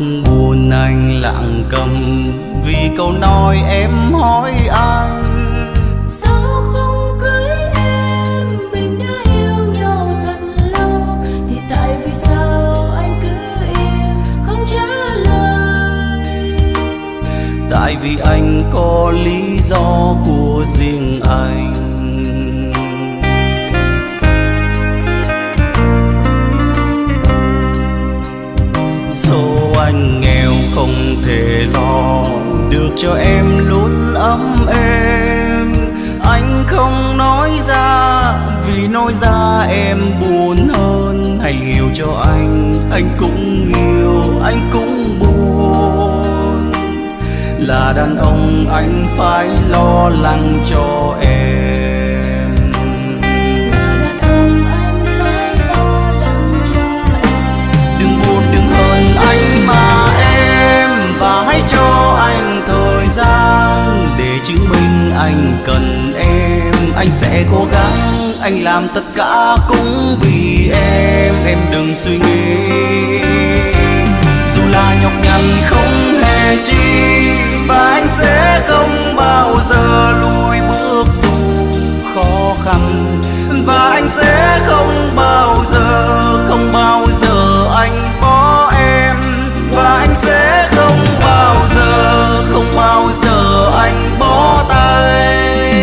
buồn anh lặng cầm vì câu nói em hỏi anh. Sao không cưới em, mình đã yêu nhau thật lâu, thì tại vì sao anh cứ im không trả lời? Tại vì anh có lý do của riêng anh. Dẫu anh nghèo không thể lo được cho em luôn ấm êm, anh không nói ra vì nói ra em buồn hơn. Hãy hiểu cho anh cũng yêu, anh cũng buồn. Là đàn ông anh phải lo lắng cho em. Mà em và hãy cho anh thời gian để chứng minh anh cần em. Anh sẽ cố gắng, anh làm tất cả cũng vì em. Em đừng suy nghĩ, dù là nhọc nhằn không hề chi, và anh sẽ không bao giờ lùi bước dù khó khăn. Và anh sẽ không bao giờ anh bỏ em. Và anh sẽ không bao giờ anh bỏ tay.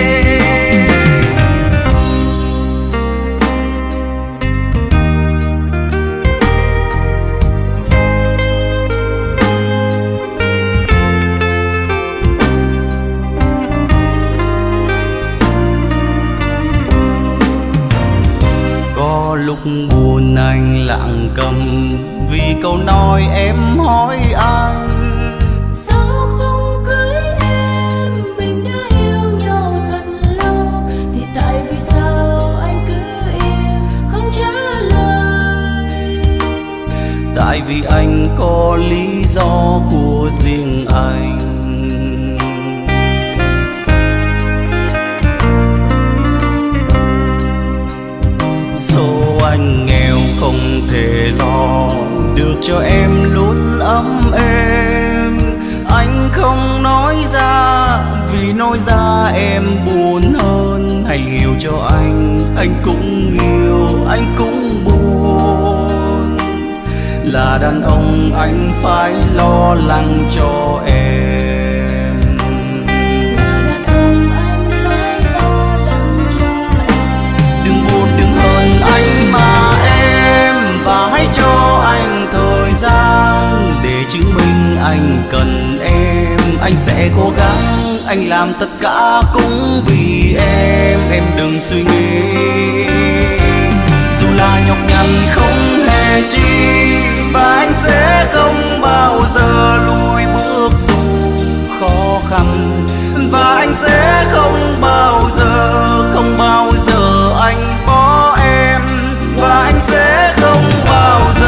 Có lúc buồn anh lặng câm vì câu nói em hỏi anh. Sao không cưới em, mình đã yêu nhau thật lâu, thì tại vì sao anh cứ im không trả lời? Tại vì anh có lý do của riêng anh. Dẫu anh nghèo không thể lo được cho em luôn ấm êm, anh không nói ra vì nói ra em buồn hơn. Hãy hiểu cho anh cũng yêu, anh cũng buồn. Là đàn ông anh phải lo lắng cho em. Anh mà em và hãy cho anh thời gian để chứng minh anh cần em. Anh sẽ cố gắng, anh làm tất cả cũng vì em. Em đừng suy nghĩ, dù là nhọc nhằn không hề chi, và anh sẽ không bao giờ lùi bước dù khó khăn. Và anh sẽ không bao giờ anh bỏ em. Và anh sẽ không bao giờ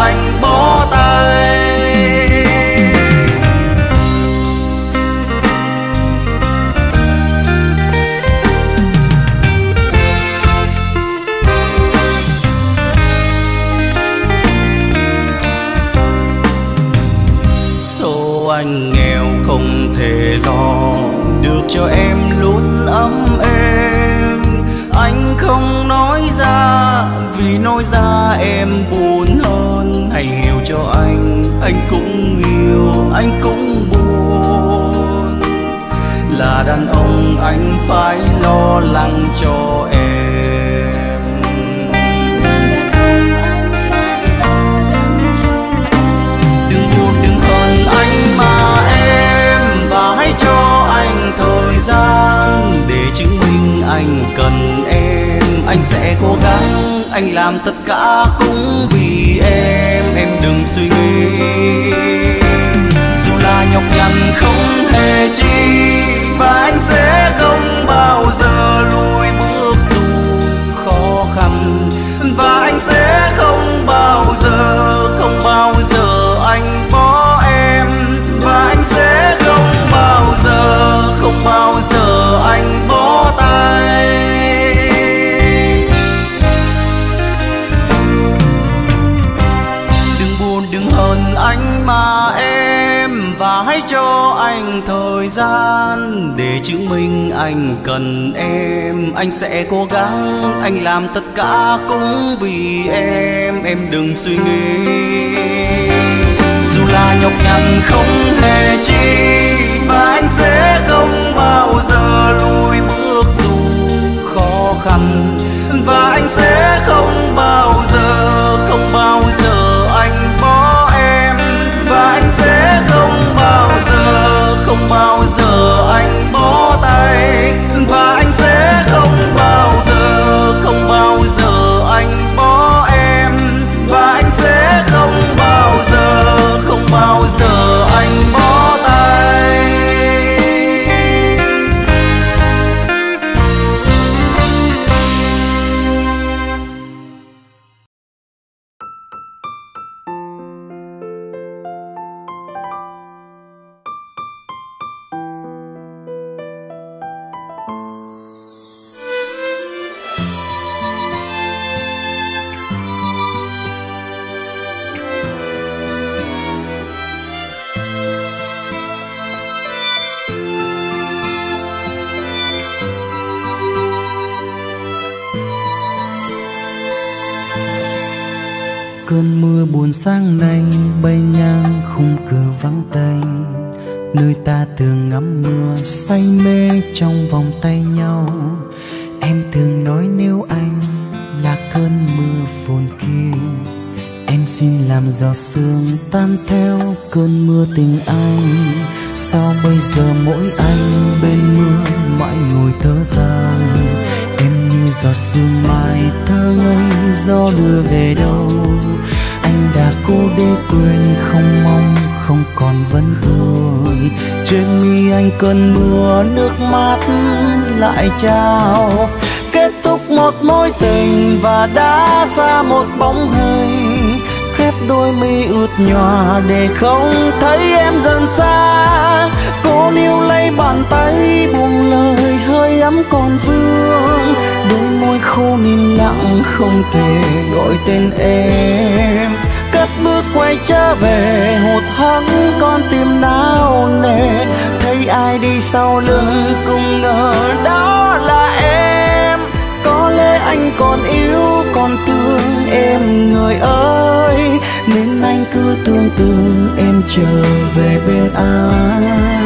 anh bỏ tay. Số anh nghèo không thể lo được cho em luôn ấm êm, anh không nói ra vì nói ra em buồn hơn. Hãy hiểu cho anh cũng yêu, anh cũng buồn. Là đàn ông anh phải lo lắng cho em. Đừng buồn, đừng hờn anh mà em, và hãy cho anh thời gian để chứng minh anh cần em. Anh sẽ cố gắng, anh làm tất cả cũng vì em. Em đừng suy nghĩ, dù là nhọc nhằn không hề chi, và anh sẽ không bao giờ lùi bước dù khó khăn. Và anh sẽ không bao giờ anh bỏ em. Và anh sẽ không bao giờ anh bỏ tay. để chứng minh anh cần em. Anh sẽ cố gắng, anh làm tất cả cũng vì em đừng suy nghĩ. Dù là nhọc nhằn không hề chi, và anh sẽ không bao giờ lùi bước dù khó khăn, và anh sẽ không bao giờ anh bỏ em, và anh sẽ không bao giờ anh bó tay, và anh sẽ không bao giờ anh bỏ em, và anh sẽ không bao giờ anh bó tay. Cơn mưa buồn sáng nay bay ngang khung cửa vắng tanh, nơi ta thường ngắm mưa say mê trong vòng tay nhau. Em thường nói nếu anh là cơn mưa phồn kia, em xin làm giọt sương tan theo cơn mưa tình anh. Sao bây giờ mỗi anh bên mưa mãi ngồi thở than, em như giọt sương mai thơ ngây gió đưa về đâu. Anh đã cố để quên không mong không còn vẫn vui, trên mi anh cơn mưa nước mắt lại trao. Kết thúc một mối tình và đã ra một bóng hình, khép đôi mi ướt nhòa để không thấy em dần xa. Cô níu lấy bàn tay buông lời hơi ấm còn vương, đôi môi khô nín lặng không thể gọi tên em. Cất bước quay trở về hụt hẫng con tim nao nề, thấy ai đi sau lưng cũng ngờ đó là em. Có lẽ anh còn yêu còn thương em người ơi, nên anh cứ thương thương em trở về bên anh.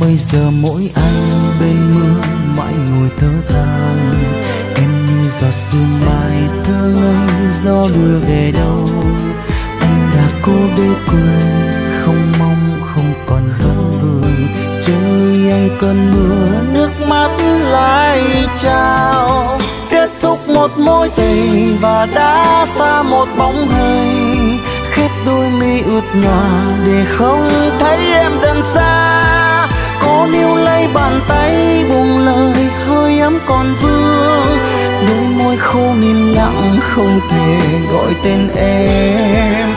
Bây giờ mỗi anh bên mưa mãi ngồi thở than, em như giọt sương mai thơ ngây gió đưa về đâu. Anh đã cố để quên không mong không còn vẫn vương, trên mi anh cơn mưa nước mắt lại trao. Kết thúc một mối tình và đã xa một bóng hình, khép đôi mi ướt nhòa để không thấy em dần xa. Cô níu lấy bàn tay buông lời hơi ấm còn vương, đôi môi khô nín lặng không thể gọi tên em.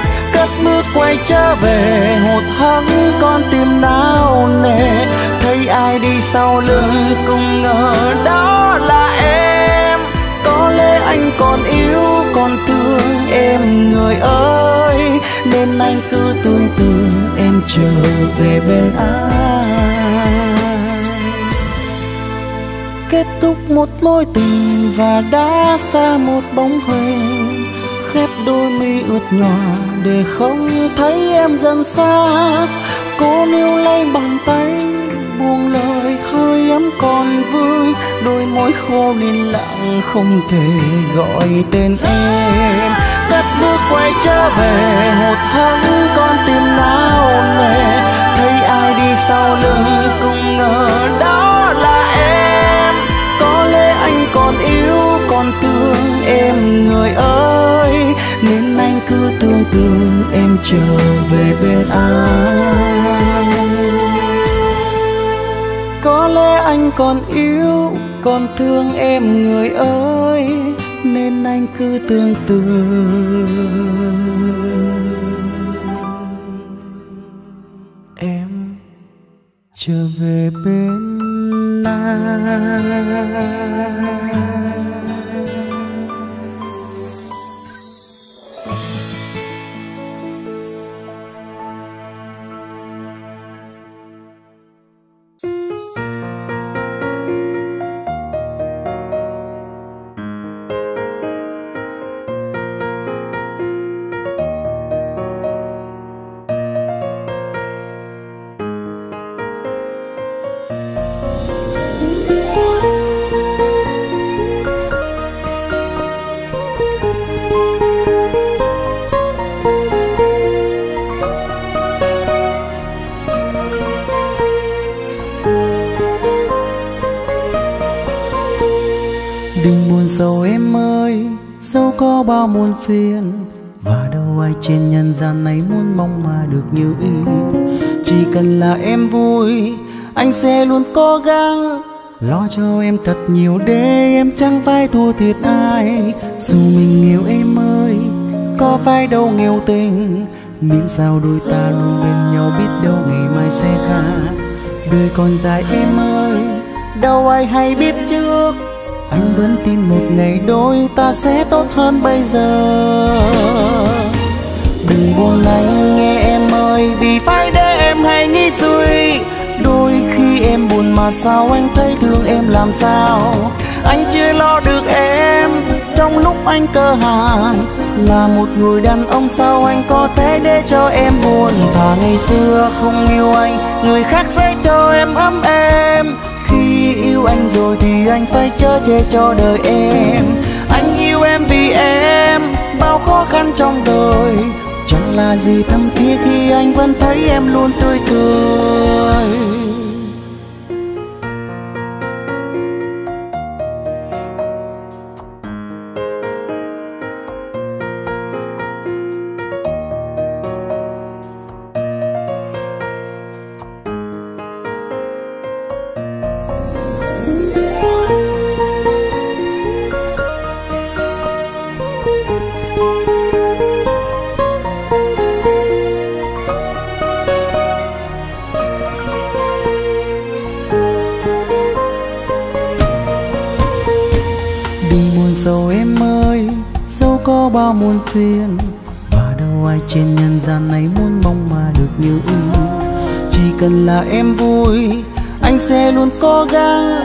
Đất nước quay trở về hụt hẫng con tim nao nề, thấy ai đi sau lưng cũng ngờ đó là em. Có lẽ anh còn yêu còn thương em người ơi, nên anh cứ tưởng tượng em trở về bên ai. Kết thúc một mối tình và đã xa một bóng hình, khép đôi mi ướt nhòa để không thấy em dần xa. Cô níu lấy bàn tay buông lời hơi ấm còn vương, đôi môi khô nín lặng không thể gọi tên em. Đất bước quay trở về hụt hẫng con tim nao nề, thấy ai đi sau lưng cũng ngờ đó là em. Có lẽ anh còn yêu còn thương em người ơi, nên anh cứ tưởng tượng em trở về bên anh. Có lẽ anh còn yêu còn thương em người ơi, nên anh cứ tưởng tượng em trở về bên anh. Bao muôn phiền và đâu ai trên nhân gian này muốn mong mà được như ý. Chỉ cần là em vui, anh sẽ luôn cố gắng lo cho em thật nhiều để em chẳng phải thua thiệt ai. Dù mình yêu em ơi, có phải đâu nghèo tình, miễn sao đôi ta luôn bên nhau biết đâu ngày mai sẽ khác. Đời còn dài em ơi, đâu ai hay biết trước, anh vẫn tin một ngày đôi ta sẽ tốt hơn bây giờ. Đừng buồn anh nghe em ơi, vì phải để em hay nghĩ suy. Đôi khi em buồn mà sao anh thấy thương em làm sao. Anh chưa lo được em trong lúc anh cơ hàn, là một người đàn ông sao anh có thể để cho em buồn. Thà ngày xưa không yêu anh, người khác sẽ cho em ấm em. Khi yêu anh rồi thì anh phải chở che cho đời em. Anh yêu em vì em bao khó khăn trong đời, chẳng là gì thâm thiết khi anh vẫn thấy em luôn tươi cười. Bao muôn phiền và đâu ai trên nhân gian này muốn mong mà được như ý. Chỉ cần là em vui, anh sẽ luôn cố gắng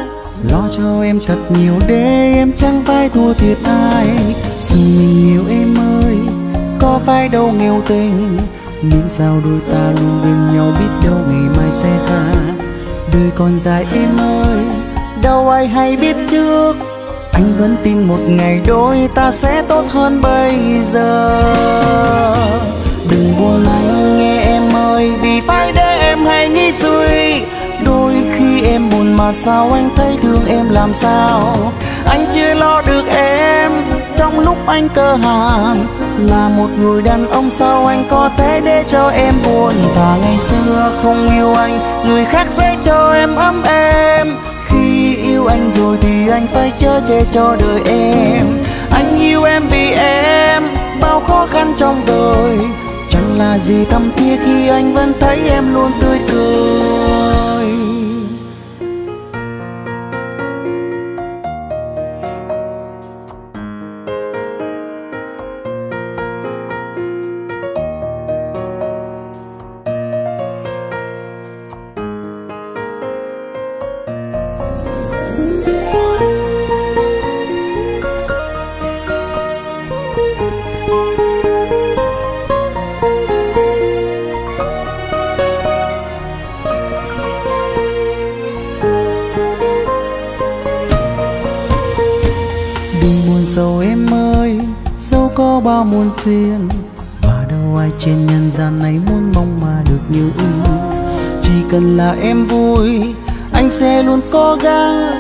lo cho em thật nhiều để em chẳng phải thua thiệt ai. Dù mình yêu em ơi, có phải đâu nghèo tình, miễn sao đôi ta luôn bên nhau biết đâu ngày mai sẽ khác. Đời còn dài em ơi, đâu ai hay biết trước, anh vẫn tin một ngày đôi ta sẽ tốt hơn bây giờ. Đừng buồn anh nghe em ơi, vì phải để em hay nghĩ suy. Đôi khi em buồn mà sao anh thấy thương em làm sao. Anh chưa lo được em trong lúc anh cơ hàn, là một người đàn ông sao anh có thể để cho em buồn. Và ngày xưa không yêu anh, người khác sẽ cho em ấm em. Khi yêu anh rồi thì anh phải chở che cho đời em. Anh yêu em vì em bao khó khăn trong đời, chẳng chẳng là gì thầm thía khi anh vẫn thấy em luôn tươi cười. Bao muôn phiền và đâu ai trên nhân gian này muốn mong mà được như ý. Chỉ cần là em vui, anh sẽ luôn cố gắng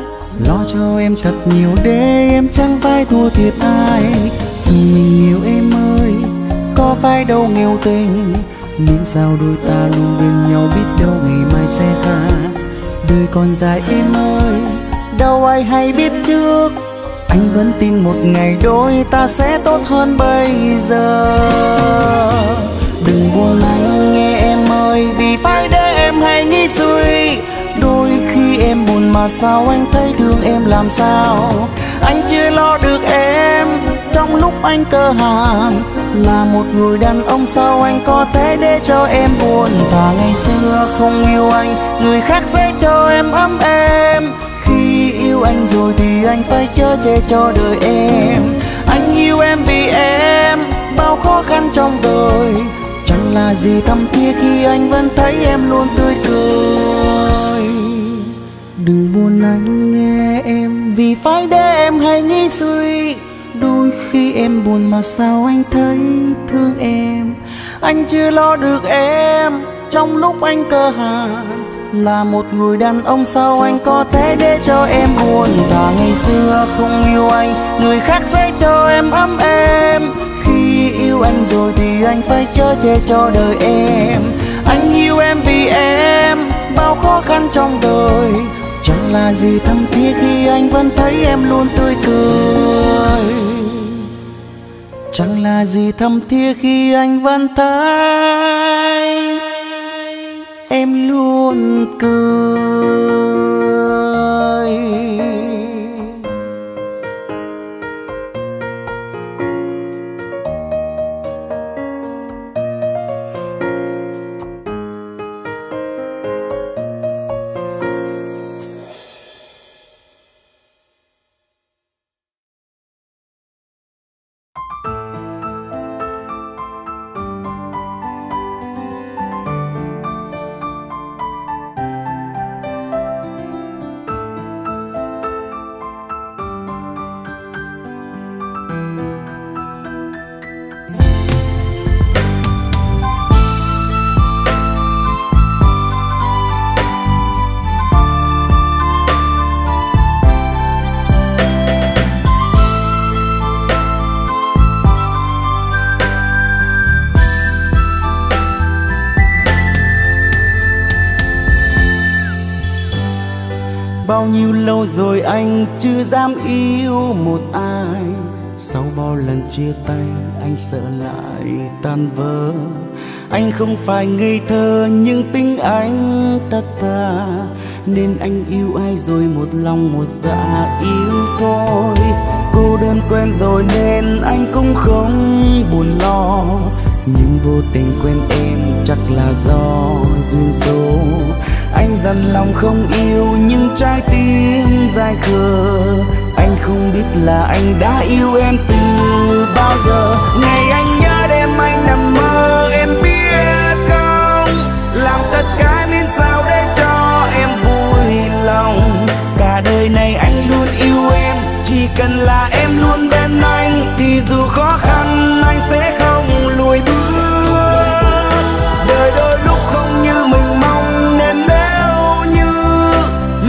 lo cho em thật nhiều để em chẳng phải thua thiệt ai. Dù mình yêu em ơi, có phải đâu nghèo tình, miễn sao đôi ta luôn bên nhau, biết đâu ngày mai sẽ tha. Đời còn dài em ơi, đâu ai hay biết trước, anh vẫn tin một ngày đôi ta sẽ tốt hơn bây giờ. Đừng buồn anh nghe em ơi, vì phải để em hay nghĩ suy. Đôi khi em buồn mà sao anh thấy thương em làm sao. Anh chưa lo được em trong lúc anh cơ hàn. Là một người đàn ông sao anh có thể để cho em buồn. Và ngày xưa không yêu anh, người khác sẽ cho em ấm em. Yêu anh rồi thì anh phải chở che cho đời em. Anh yêu em vì em bao khó khăn trong đời, chẳng là gì thầm thía khi anh vẫn thấy em luôn tươi cười. Đừng buồn anh nghe em, vì phải để em hay nghĩ suy. Đôi khi em buồn mà sao anh thấy thương em. Anh chưa lo được em trong lúc anh cơ hàn. Là một người đàn ông sao anh có thể để cho em buồn. Và ngày xưa không yêu anh, người khác sẽ cho em ấm em. Khi yêu anh rồi thì anh phải chở che cho đời em. Anh yêu em vì em bao khó khăn trong đời, chẳng là gì thầm thía khi anh vẫn thấy em luôn tươi cười. Chẳng là gì thầm thía khi anh vẫn thấy em luôn cười. Bao nhiêu lâu rồi anh chưa dám yêu một ai. Sau bao lần chia tay anh sợ lại tan vỡ. Anh không phải ngây thơ nhưng tính anh thật thà, nên anh yêu ai rồi một lòng một dạ yêu thôi. Cô đơn quen rồi nên anh cũng không buồn lo, nhưng vô tình quen em chắc là do duyên số. Anh dằn lòng không yêu nhưng trái tim dại khờ. Anh không biết là anh đã yêu em từ bao giờ. Ngày anh nhớ đêm anh nằm mơ em biết không, làm tất cả nên sao để cho em vui lòng. Cả đời này anh luôn yêu em, chỉ cần là em luôn bên anh thì dù khó khăn anh sẽ không lùi bước. Đời đôi lúc không như mình mong nên nếu như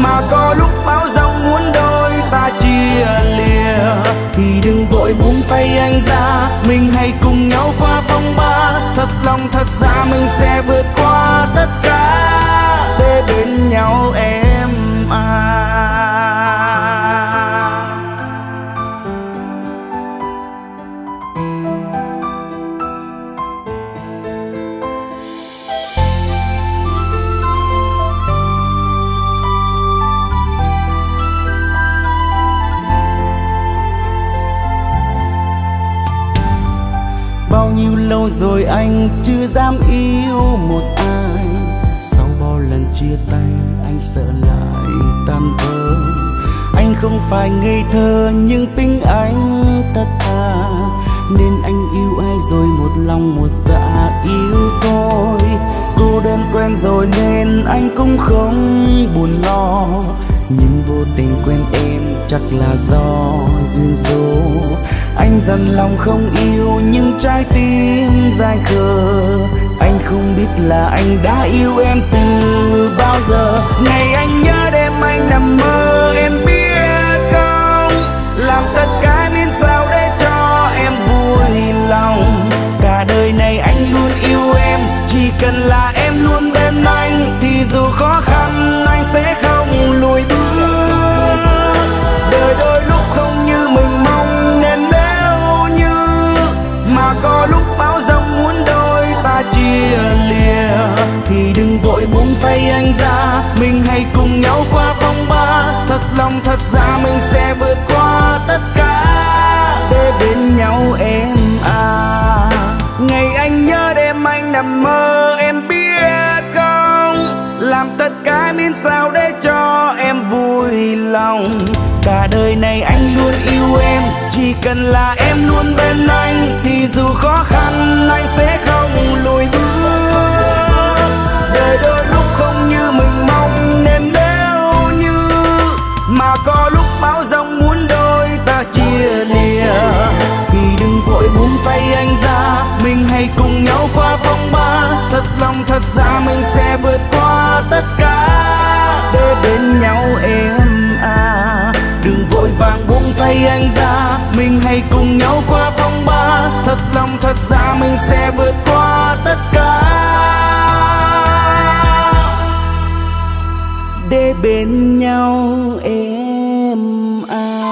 mà có lúc bão giông muốn đôi ta chia lìa thì đừng vội buông tay anh ra, mình hãy cùng nhau qua phong ba. Thật lòng thật ra mình sẽ vượt qua tất cả để bên nhau em à. rồi anh chưa dám yêu một ai. Sau bao lần chia tay anh sợ lại tan vỡ. Anh không phải ngây thơ nhưng tính anh thật thà, nên anh yêu ai rồi một lòng một dạ yêu tôi. Cô đơn quen rồi nên anh cũng không buồn lo, nhưng vô tình quen em chắc là do duyên số. Anh dằn lòng không yêu nhưng trái tim dại khờ. Anh không biết là anh đã yêu em từ bao giờ. Ngày anh nhớ đêm anh nằm mơ em biết không, làm tất cả nên sao để cho em vui lòng. Cả đời này anh luôn yêu em, chỉ cần là em luôn bên anh thì dù khó khăn anh sẽ không lùi bước. Đời đôi lúc không như mình mong nên nếu như mà có lúc bão giông muốn đôi ta chia lìa thì đừng vội buông tay anh ra, mình hãy cùng nhau qua phong ba. Thật lòng thật ra mình sẽ vượt qua tất cả để bên nhau em à. Ngày anh nhớ đêm anh nằm mơ em biết không, làm tất cả miễn sao để cho em vui lòng. Cả đời này anh luôn yêu em, chỉ cần là em luôn bên anh thì dù khó khăn anh sẽ không lùi bước. Đời đôi lúc không như mình mong nên nếu như mà có lúc bão giông muốn đôi ta chia lìa thì đừng vội buông tay anh ra, mình hãy cùng nhau qua phong ba. Thật lòng thật ra mình sẽ vượt qua tất cả để bên nhau em à. Đừng vội vàng buông tay anh ra, mình hãy cùng nhau qua phong ba. Thật lòng thật ra mình sẽ vượt qua tất cả để bên nhau em à.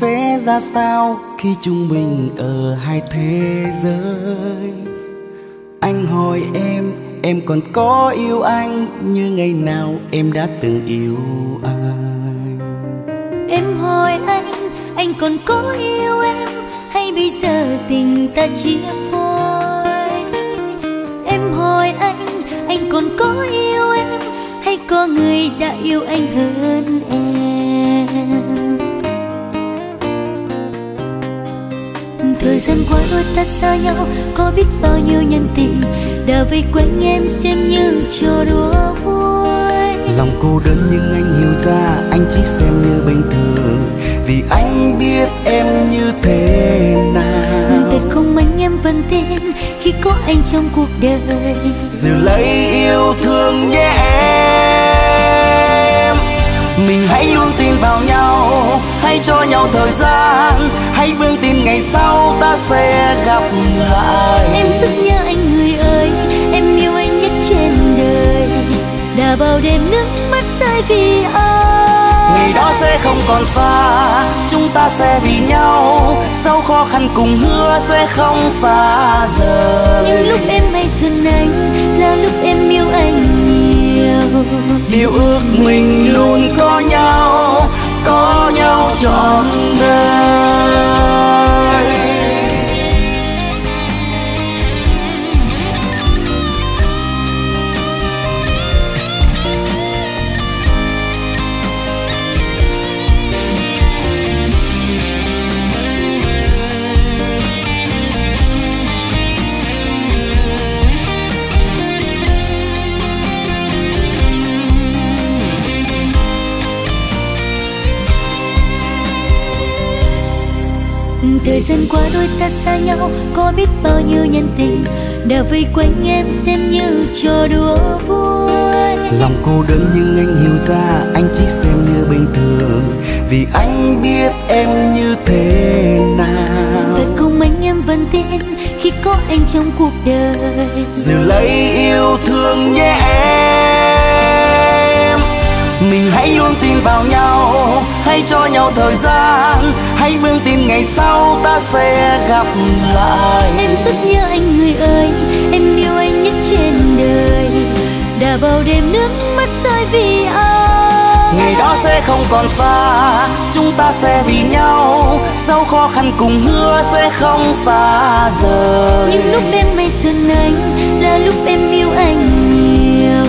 Sẽ ra sao khi chúng mình ở hai thế giới? Anh hỏi em còn có yêu anh như ngày nào em đã từng yêu anh? Em hỏi anh còn có yêu em hay bây giờ tình ta chia phôi? Em hỏi anh còn có yêu em hay có người đã yêu anh hơn em? Thời gian qua đôi ta xa nhau, có biết bao nhiêu nhân tình đã vây quanh em xem như trò đùa vui. Lòng cô đơn nhưng anh hiểu ra anh chỉ xem như bình thường, vì anh biết em như thế nào. Thật không anh em vẫn tin khi có anh trong cuộc đời, giữ lấy yêu thương nhé em. Mình hãy luôn tin vào nhau, hãy cho nhau thời gian, hãy vững tin ngày sau ta sẽ gặp lại. Em rất nhớ anh người ơi, em yêu anh nhất trên đời, đã bao đêm nước mắt rơi vì anh. Ngày đó sẽ không còn xa, chúng ta sẽ vì nhau, sau khó khăn cùng hứa sẽ không xa rời. Nhưng lúc em hay dừng anh là lúc em yêu anh nhiều. Điều ước mình luôn có nhau, có nhau trọn đời. dần qua đôi ta xa nhau, có biết bao nhiêu nhân tình đã vây quanh em xem như trò đùa vui. Lòng cô đơn nhưng anh hiểu ra, anh chỉ xem như bình thường vì anh biết em như thế nào. Thật không anh, em vẫn tin khi có anh trong cuộc đời, giữ lấy yêu thương nhé em. Mình hãy luôn tin vào nhau, hãy cho nhau thời gian, hãy vững tin ngày sau ta sẽ gặp lại. Em rất nhớ anh người ơi, em yêu anh nhất trên đời, đã bao đêm nước mắt rơi vì anh. Ngày đó sẽ không còn xa, chúng ta sẽ vì nhau, sau khó khăn cùng hứa sẽ không xa rời. Nhưng lúc đêm mây xuân anh là lúc em yêu anh nhiều,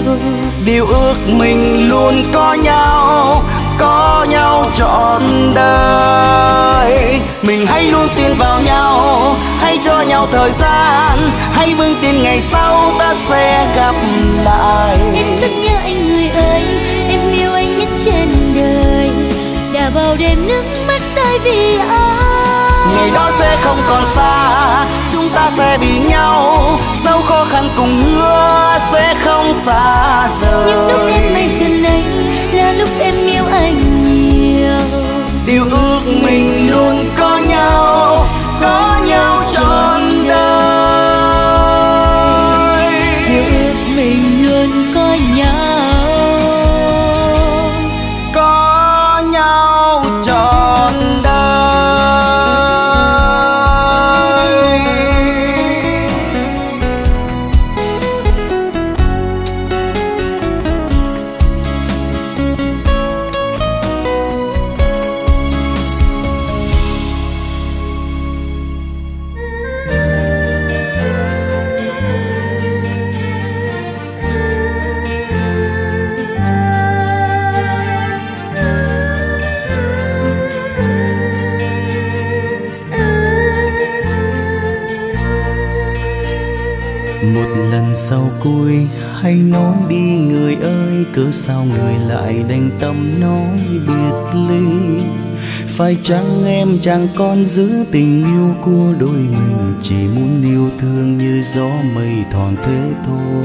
điều ước mình luôn có nhau, có nhau trọn đời. Mình hãy luôn tin vào nhau, hãy cho nhau thời gian, hãy vững tin ngày sau ta sẽ gặp lại. Em rất nhớ anh người ơi, em yêu anh nhất trên đời, đã bao đêm nước mắt rơi vì anh. Ngày đó sẽ không còn xa, chúng ta sẽ vì nhau, sau khó khăn cùng hứa sẽ không xa rời. Nhưng lúc em mây xuân anh là lúc em yêu anh nhiều, điều ước mình luôn có nhau, có nhau trọn đời. Điều ước mình luôn có nhau, có nhau trọn đời. Sau cuối hãy nói đi người ơi, cớ sao người lại đành tâm nói biệt ly. Phải chăng em chẳng còn giữ tình yêu của đôi mình, chỉ muốn yêu thương như gió mây thoảng thế thôi.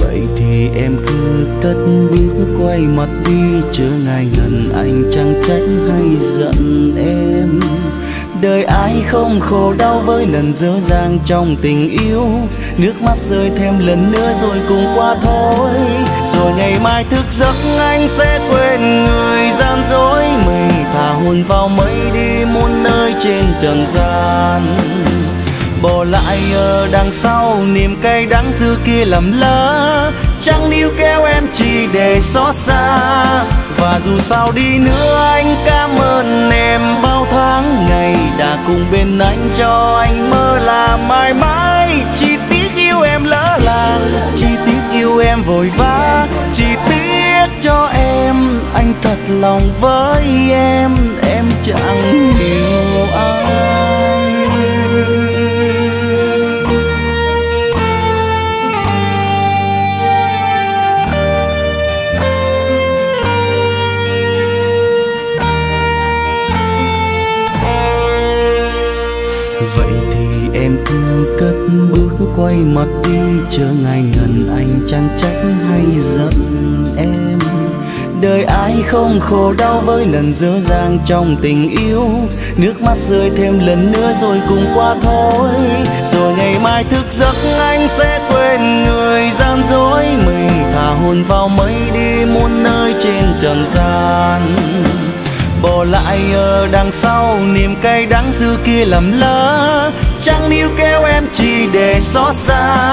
Vậy thì em cứ cất bước quay mặt đi, chớ ngại ngần anh chẳng trách hay giận em. Đời ai không khổ đau với lần dở dang trong tình yêu, nước mắt rơi thêm lần nữa rồi cùng qua thôi. Rồi ngày mai thức giấc anh sẽ quên người gian dối mình, thả hồn vào mây đi muôn nơi trên trần gian. Bỏ lại ở đằng sau niềm cay đắng xưa kia lầm lỡ, chẳng níu kéo em chỉ để xót xa. Và dù sao đi nữa anh cảm ơn em, bao tháng ngày đã cùng bên anh cho anh mơ là mãi mãi. Chỉ tiếc yêu em lỡ làng, chỉ tiếc yêu em vội vã, chỉ tiếc cho em anh thật lòng với em chẳng yêu ai. Em cứ cất bước quay mặt đi, chớ ngại ngần anh chẳng trách hay giận em. Đời ai không khổ đau với lần dở dang trong tình yêu, nước mắt rơi thêm lần nữa rồi cùng qua thôi. Rồi ngày mai thức giấc anh sẽ quên người gian dối mình, thả hồn vào mây đi muôn nơi trên trần gian. Bỏ lại ở đằng sau niềm cay đắng xưa kia lầm lỡ, chẳng níu kéo em chỉ để xót xa.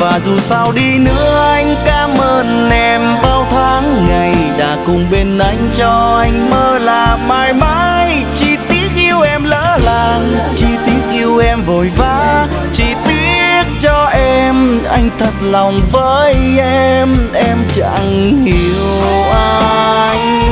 Và dù sao đi nữa anh cảm ơn em, bao tháng ngày đã cùng bên anh cho anh mơ là mãi mãi. Chỉ tiếc yêu em lỡ làng, chỉ tiếc yêu em vội vã, chỉ tiếc cho em anh thật lòng với em chẳng hiểu anh.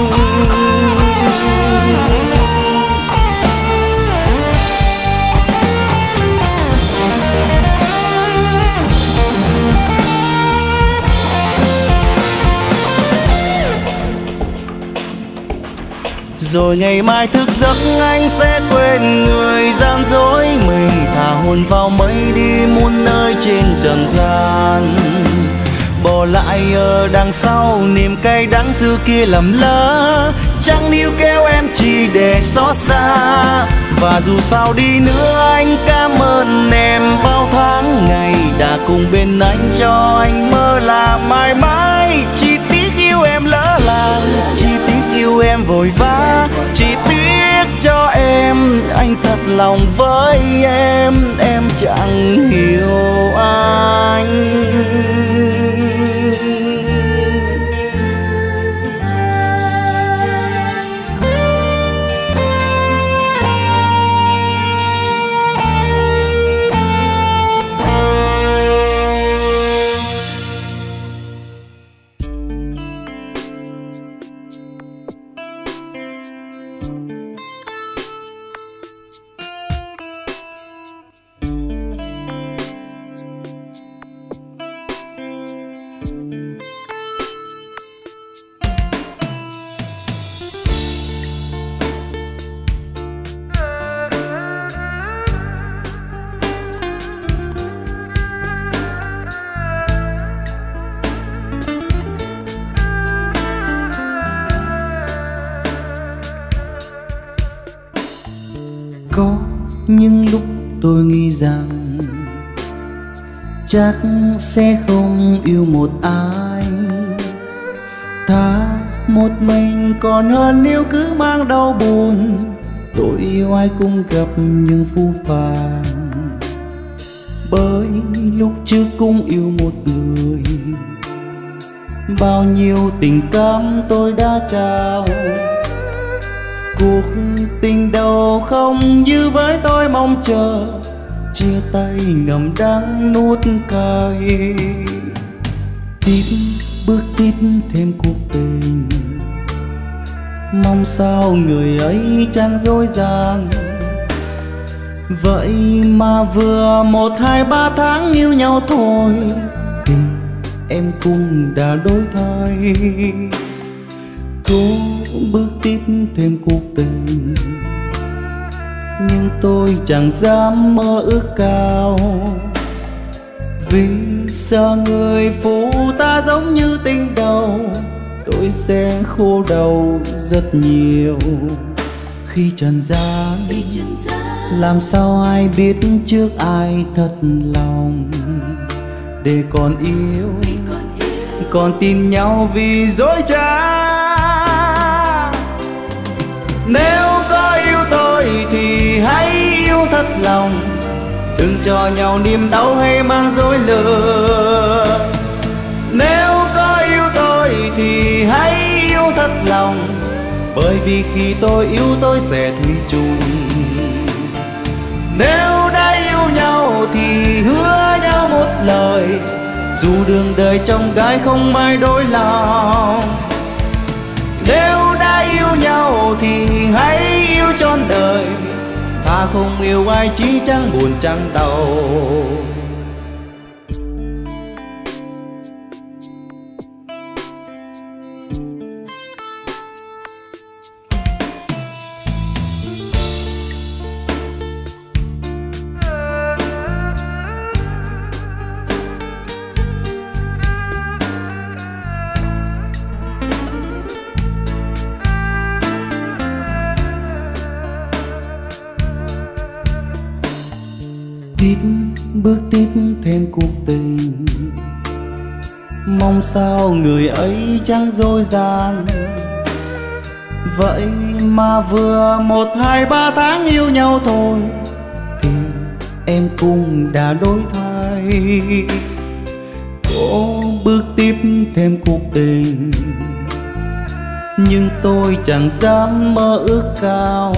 rồi ngày mai thức giấc anh sẽ quên người gian dối mình, thả hồn vào mây đi muôn nơi trên trần gian, bỏ lại ở đằng sau niềm cay đắng xưa kia lầm lỡ, chẳng níu kéo em chỉ để xót xa. Và dù sao đi nữa anh cảm ơn em bao tháng ngày đã cùng bên anh, cho anh mơ là mãi mãi. Chỉ tiếc yêu em lỡ làng, chỉ tiếc yêu em vội vã, chỉ tiếc cho em anh thật lòng với em chẳng hiểu anh. Có những lúc tôi nghĩ rằng chắc sẽ không yêu một ai, thà một mình còn hơn yêu cứ mang đau buồn. Tôi yêu ai cũng gặp những phũ phàng, bởi lúc trước cũng yêu một người, bao nhiêu tình cảm tôi đã trao. Cuộc tình đầu không như với tôi mong chờ, chia tay ngầm đắng nuốt cay. Tiếp bước tiếp thêm cuộc tình, mong sao người ấy chẳng dối dàng. Vậy mà vừa 1, 2, 3 tháng yêu nhau thôi, tình em cũng đã đổi thay. Cố bước tiếp thêm cuộc tình, nhưng tôi chẳng dám mơ ước cao, vì sợ người phụ ta giống như tình đầu, tôi sẽ khô đầu rất nhiều khi trần gian. Làm sao ai biết trước ai thật lòng để còn yêu, còn tin nhau vì dối trá. Nếu có yêu tôi thì hãy yêu thật lòng, đừng cho nhau niềm đau hay mang dối lừa. Nếu có yêu tôi thì hãy yêu thật lòng, bởi vì khi tôi yêu tôi sẽ thủy chung. Nếu đã yêu nhau thì hứa nhau một lời, dù đường đời trong gái không ai đổi lòng. Nếu đã yêu nhau thì hãy yêu trọn đời, ta không yêu ai chỉ chẳng buồn chẳng đau. Bước tiếp thêm cuộc tình, mong sao người ấy chẳng dối gian. Vậy mà vừa 1, 2, 3 tháng yêu nhau thôi, thì em cũng đã đổi thay. Cố bước tiếp thêm cuộc tình, nhưng tôi chẳng dám mơ ước cao,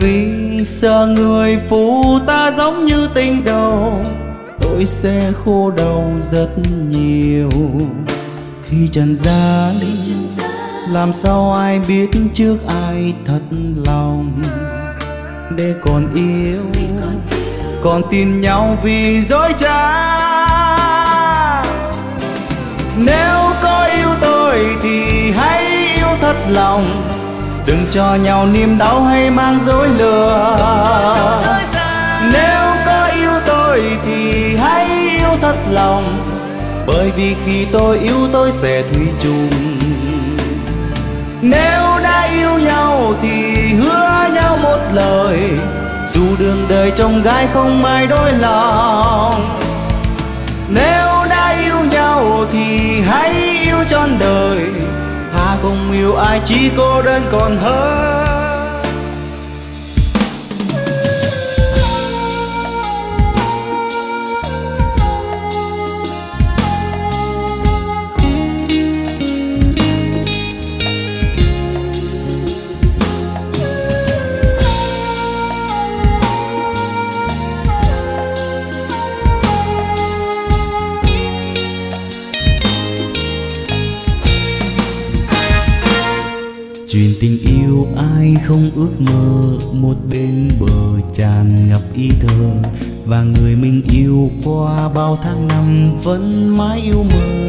vì sợ người phụ ta giống như tình đầu, tôi sẽ khô đầu rất nhiều khi trần gian. Làm sao ai biết trước ai thật lòng để còn yêu, còn tin nhau vì dối trá. Nếu có yêu tôi thì hãy yêu thật lòng, đừng cho nhau niềm đau hay mang dối lừa. Nếu có yêu tôi thì hãy yêu thật lòng, bởi vì khi tôi yêu tôi sẽ thủy chung. Nếu đã yêu nhau thì hứa nhau một lời, dù đường đời chông gai không ai đổi lòng. Nếu đã yêu nhau thì hãy yêu trọn đời, thà không yêu ai chỉ cô đơn còn hơn. Chuyện tình yêu ai không ước mơ, một bên bờ tràn ngập ý thơ, và người mình yêu qua bao tháng năm vẫn mãi yêu mình.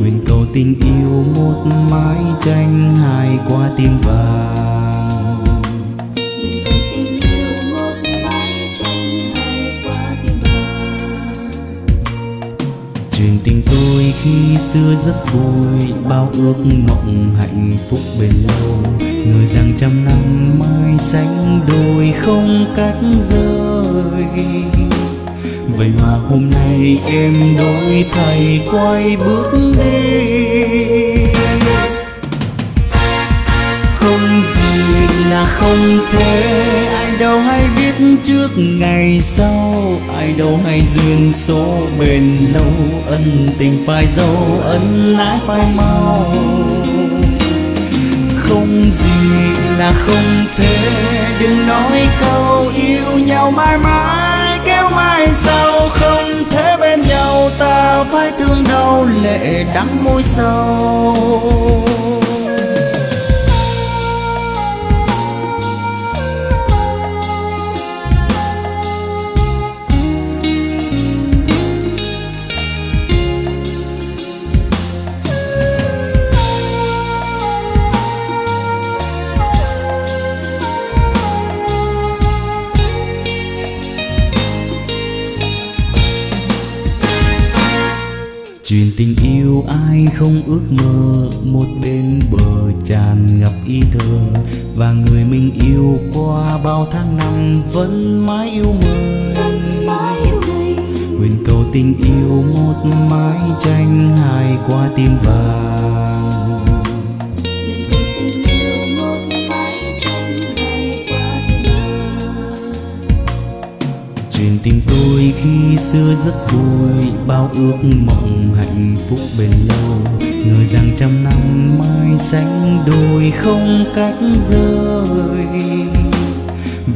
Nguyện cầu tình yêu một mái tranh hai qua tim vàng. Nguyện cầu tình yêu một mái tranh hai qua tim vàng. Chuyện tình tôi khi xưa rất vui, bao ước mộng hạnh phúc bền lâu, ngờ rằng trăm năm mai sánh đôi không cách rời. Vậy mà hôm nay em đổi thay quay bước đi, không gì là không thể. Ai đâu hay biết trước ngày sau, ai đâu hay duyên số bền lâu, ân tình phải dâu, ân ái phải mau. Không gì là không thể, đừng nói câu yêu nhau mãi mãi kéo mai sau. Không thể bên nhau ta phải thương đau lệ đắng môi sâu. Chuyện tình yêu ai không ước mơ, một bên bờ tràn ngập ý thơ, và người mình yêu qua bao tháng năm vẫn mãi yêu mình. Nguyện cầu tình yêu một mái tranh hai qua tim vàng. Nguyện cầu tình yêu một mái tranh hai qua tim vàng. Chuyện tình tôi khi xưa rất vui, bao ước mộng hạnh phúc bền lâu, ngờ rằng trăm năm mai sánh đôi không cách rời.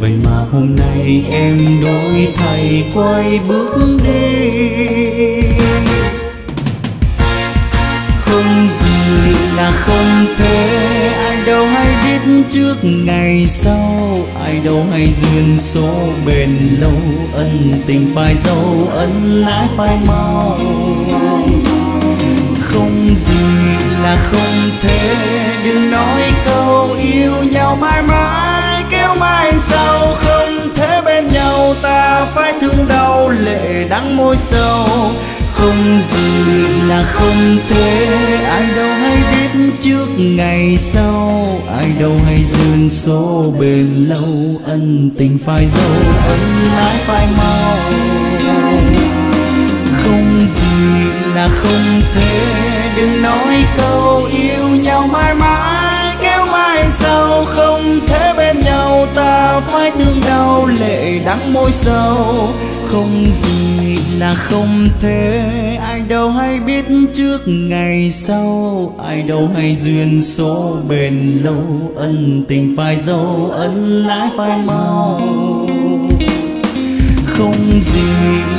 Vậy mà hôm nay em đổi thay quay bước đi, không gì là không thể. Ai đâu hay biết trước ngày sau, ai đâu hay duyên số bền lâu, ân tình phải dâu, ân ái phải mau. Không gì là không thể, đừng nói câu yêu nhau mãi mãi kéo mai sau. Không thể bên nhau ta phải thương đau lệ đắng môi sâu. Không gì là không thể, ai đâu hay biết trước ngày sau, ai đâu hay duyên số bền lâu, ân tình phải dâu, ân ái phải mau. Không gì là không thể, đừng nói câu yêu nhau mãi mãi kéo mai sau. Không thể bên nhau ta phải thương đau lệ đắng môi sâu. Không gì là không thể, ai đâu hay biết trước ngày sau, ai đâu hay duyên số bền lâu, ân tình phải dâu, ân ái phải mau. Không gì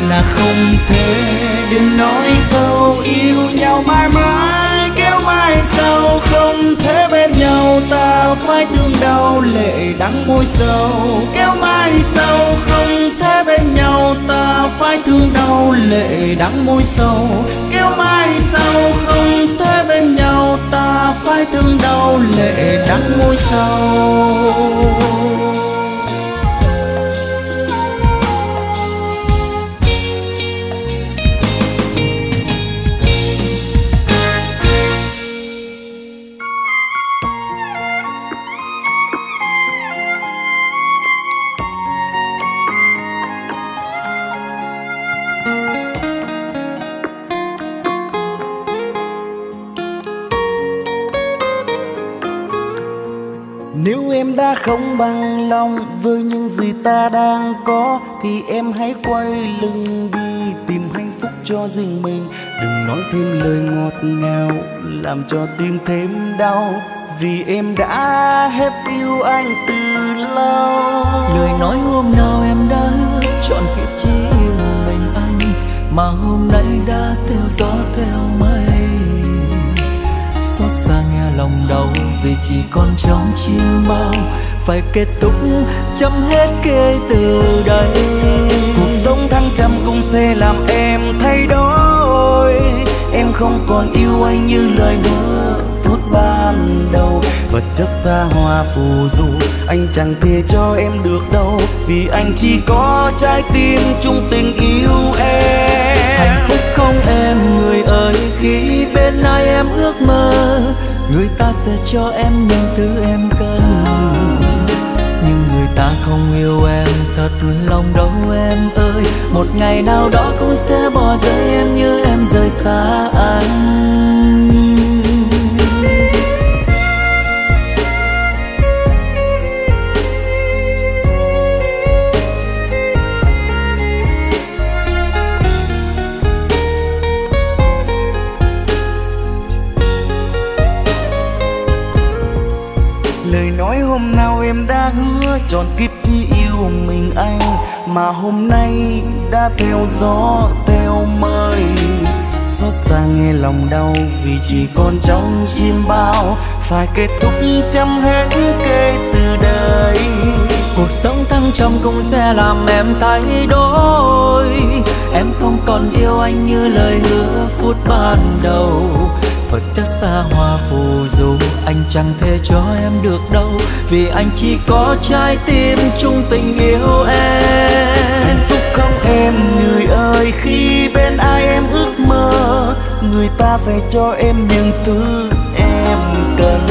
là không thể, đừng nói câu yêu nhau mãi mãi kéo mãi. mai sau không thể bên nhau, ta phải thương đau lệ đắng môi sầu. Kéo mai sau không thể bên nhau, ta phải thương đau lệ đắng môi sầu. Kéo mai sau không thể bên nhau, ta phải thương đau lệ đắng môi sầu. Nếu em đã không bằng lòng với những gì ta đang có thì em hãy quay lưng đi tìm hạnh phúc cho riêng mình. Đừng nói thêm lời ngọt ngào làm cho tim thêm đau, vì em đã hết yêu anh từ lâu. Lời nói hôm nào em đã hứa chọn kiếp chỉ yêu mình anh, mà hôm nay đã theo gió theo mây. Xót xa nghe lòng đau vì chỉ còn trong chim bao, phải kết thúc chấm hết kể từ đây. Cuộc sống thăng trầm cũng sẽ làm em thay đổi, em không còn yêu anh như lời hứa phút ban đầu. Vật chất xa hoa phù du anh chẳng thể cho em được đâu, vì anh chỉ có trái tim chung tình yêu em. Hạnh phúc không em người ơi, khi bên ai em ước mơ, người ta sẽ cho em những thứ em cần. Nhưng người ta không yêu em thật lòng đâu em ơi, một ngày nào đó cũng sẽ bỏ rơi em như em rời xa anh. Em đã hứa trọn kiếp chỉ yêu mình anh, mà hôm nay đã theo gió theo mây. Xót xa nghe lòng đau vì chỉ còn trong chim bao, phải kết thúc chấm hết kể từ đây. Cuộc sống thăng trầm cũng sẽ làm em thay đổi, em không còn yêu anh như lời hứa phút ban đầu. Vật chất xa hoa phù du anh chẳng thể cho em được đâu, vì anh chỉ có trái tim chung tình yêu em. Hạnh phúc không em người ơi, khi bên ai em ước mơ, người ta sẽ cho em những thứ em cần.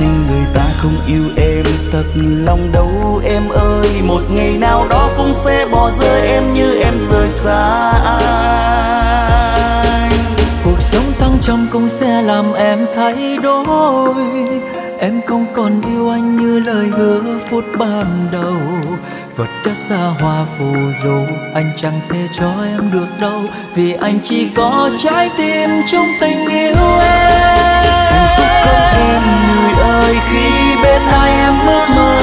Nhưng người ta không yêu em thật lòng đâu em ơi, một ngày nào đó cũng sẽ bỏ rơi em như em rời xa anh. Cuộc sống thăng trầm cũng sẽ làm em thay đổi, em không còn yêu anh như lời hứa phút ban đầu. Vật chất xa hoa phù du anh chẳng thể cho em được đâu, vì anh chỉ có trái tim chung tình yêu em. Hạnh phúc không em người ơi, khi bên ai em ước mơ,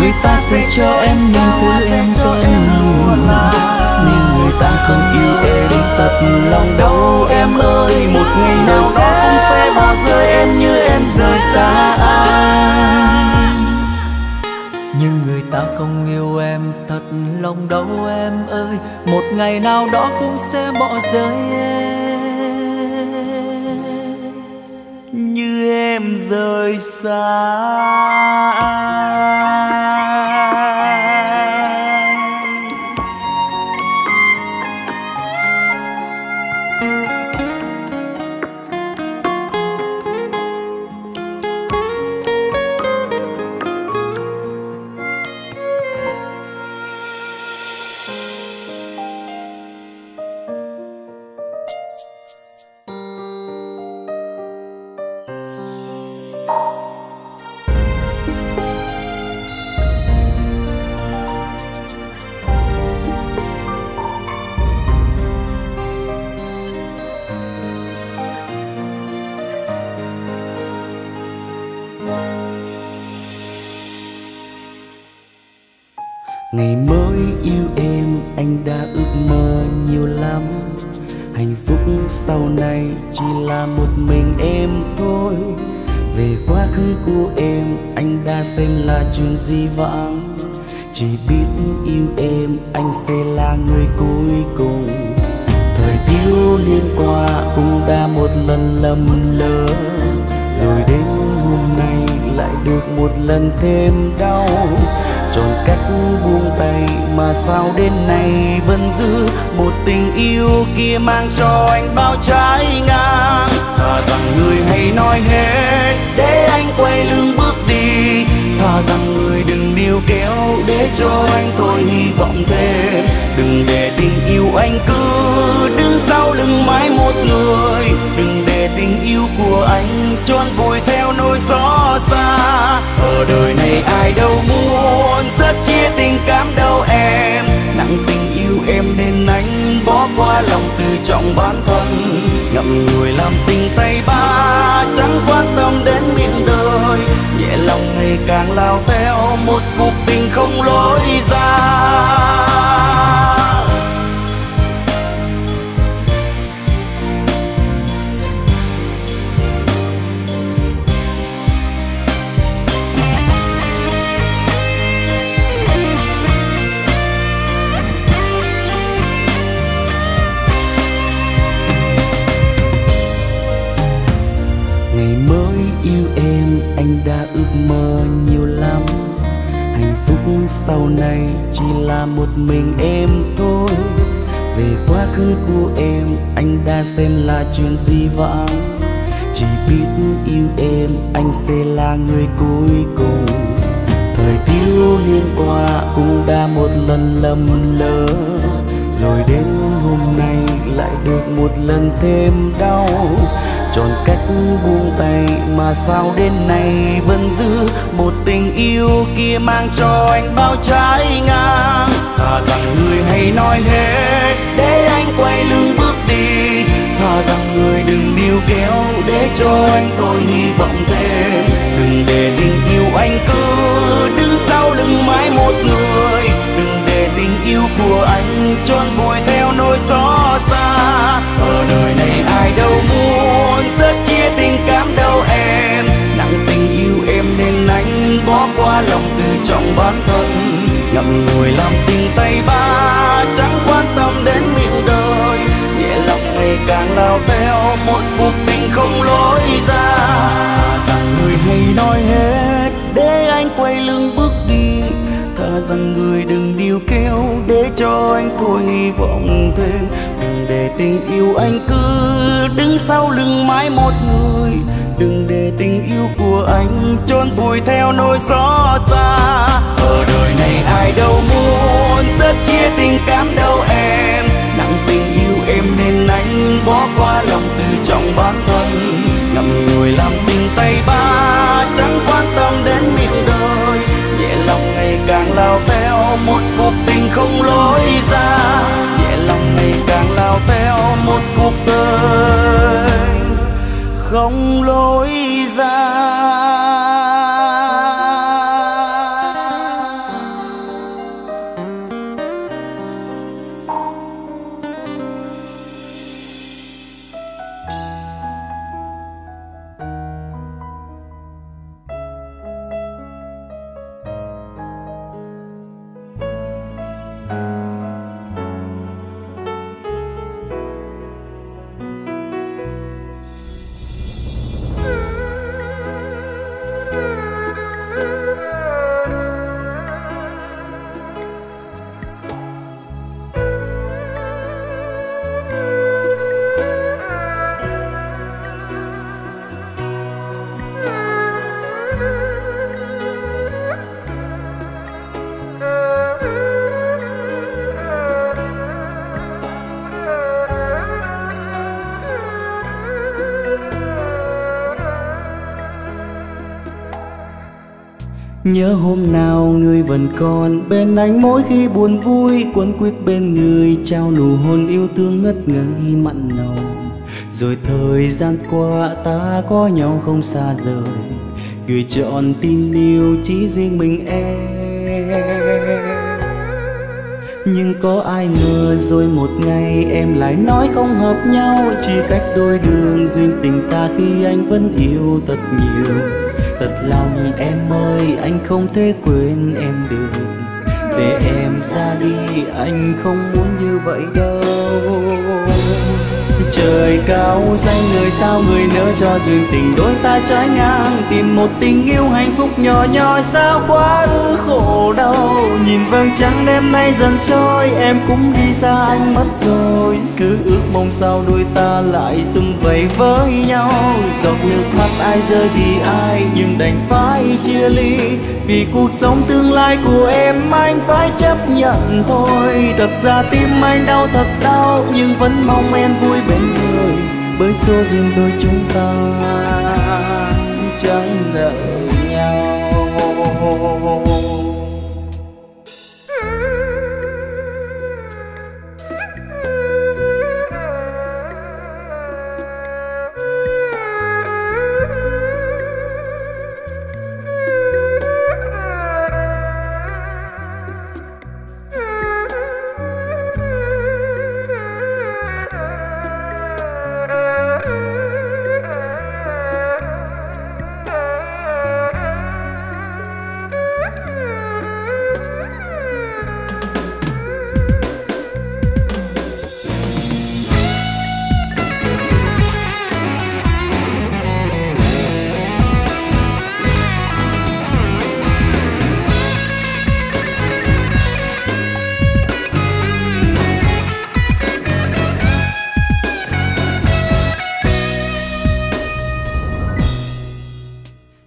người ta sẽ cho em những thứ em cần. Nhưng người ta không yêu em thật lòng đâu em ơi, một ngày nào đó cũng sẽ bỏ rơi em như em rời xa anh. Nhưng người ta không yêu em thật lòng đâu em ơi, một ngày nào đó cũng sẽ bỏ rơi em như em rời xa anh. hạnh phúc sau này chỉ là một mình em thôi. Về quá khứ của em, anh đã xem là chuyện dĩ vãng. Chỉ biết yêu em, anh sẽ là người cuối cùng. Thời thiếu niên qua cũng đã một lần lầm lỡ, rồi đến hôm nay lại được một lần thêm đau. Chọn cách buông tay mà sao đến nay vẫn giữ một tình yêu kia mang cho anh bao trái ngang. Thà rằng người hãy nói hết để anh quay lưng bước đi, thà rằng người đừng níu kéo để cho anh thôi hy vọng thêm. Đừng để tình yêu anh cứ đứng sau lưng mãi một người, đừng để tình yêu của anh trốn vùi theo nỗi gió xa. Ở đời này ai đâu muốn sớt chia tình cảm đâu em, nặng tình yêu em nên anh bỏ qua lòng tự trọng bản thân. Ngậm ngùi làm tình tay ba chẳng quan tâm đến miệng đời, nhẹ lòng ngày càng lao theo một cuộc tình không lối ra. Mơ nhiều lắm, hạnh phúc sau này chỉ là một mình em thôi. Về quá khứ của em, anh đã xem là chuyện dĩ vãng. Chỉ biết yêu em, anh sẽ là người cuối cùng. Thời thiếu niên qua cũng đã một lần lầm lỡ, rồi đến hôm nay lại được một lần thêm đau. Chọn cách buông tay mà sao đến nay vẫn giữ một tình yêu kia mang cho anh bao trái ngang. Thà rằng người hãy nói hết để anh quay lưng bước đi, thà rằng người đừng níu kéo để cho anh thôi hy vọng thêm. Đừng để tình yêu anh cứ đứng sau lưng mãi một người, đừng để tình yêu của anh trốn vùi theo nỗi gió xa. Ở đời này ai đâu muốn sớt chia tình cảm đâu em, nặng tình yêu em nên anh bỏ qua lòng tự trọng bản thân. Ngậm ngùi làm tình tay ba chẳng quan tâm đến miệng đời, nhẹ lòng ngày càng lao theo một cuộc tình không lối ra. Rằng người hay nói hết để anh quay lưng bước đi, thà rằng người đừng níu kéo để cho anh thôi hy vọng thêm. Đừng để tình yêu anh cứ đứng sau lưng mãi một người, đừng để tình yêu của anh trốn vùi theo nỗi gió xa. Ở đời này ai đâu muốn sớt chia tình cảm đâu em, nặng tình yêu em nên anh bỏ qua lòng tự trọng bản thân. Ngậm ngùi làm tình tay ba chẳng quan tâm đến miệng đời, nhẹ lòng ngày càng lao theo một cuộc tình không lối ra. Càng lao theo một cuộc đời không lối ra. Nhớ hôm nào người vẫn còn bên anh, mỗi khi buồn vui quấn quýt bên người, trao nụ hôn yêu thương ngất ngây mặn nồng. Rồi thời gian qua ta có nhau không xa rời, gửi trọn tin yêu chỉ riêng mình em. Nhưng có ai ngờ rồi một ngày em lại nói không hợp nhau, chỉ cách đôi đường duyên tình ta khi anh vẫn yêu thật nhiều. Thật lòng em ơi, anh không thể quên em được. Để em ra đi, anh không muốn như vậy đâu. Trời cao xanh người sao người nỡ cho duyên tình đôi ta trái ngang, tìm một tình yêu hạnh phúc nhỏ nhoi sao quá ư khổ đau. Nhìn vầng trăng đêm nay dần trôi, em cũng đi xa anh mất rồi. Cứ ước mong sao đôi ta lại sum vầy với nhau. Giọt nước mắt ai rơi thì ai, nhưng đành phải chia ly. Vì cuộc sống tương lai của em anh phải chấp nhận thôi. Thật ra tim anh đau thật đau, nhưng vẫn mong em vui bên người, bởi số duyên đôi chúng ta chẳng nợ nhau.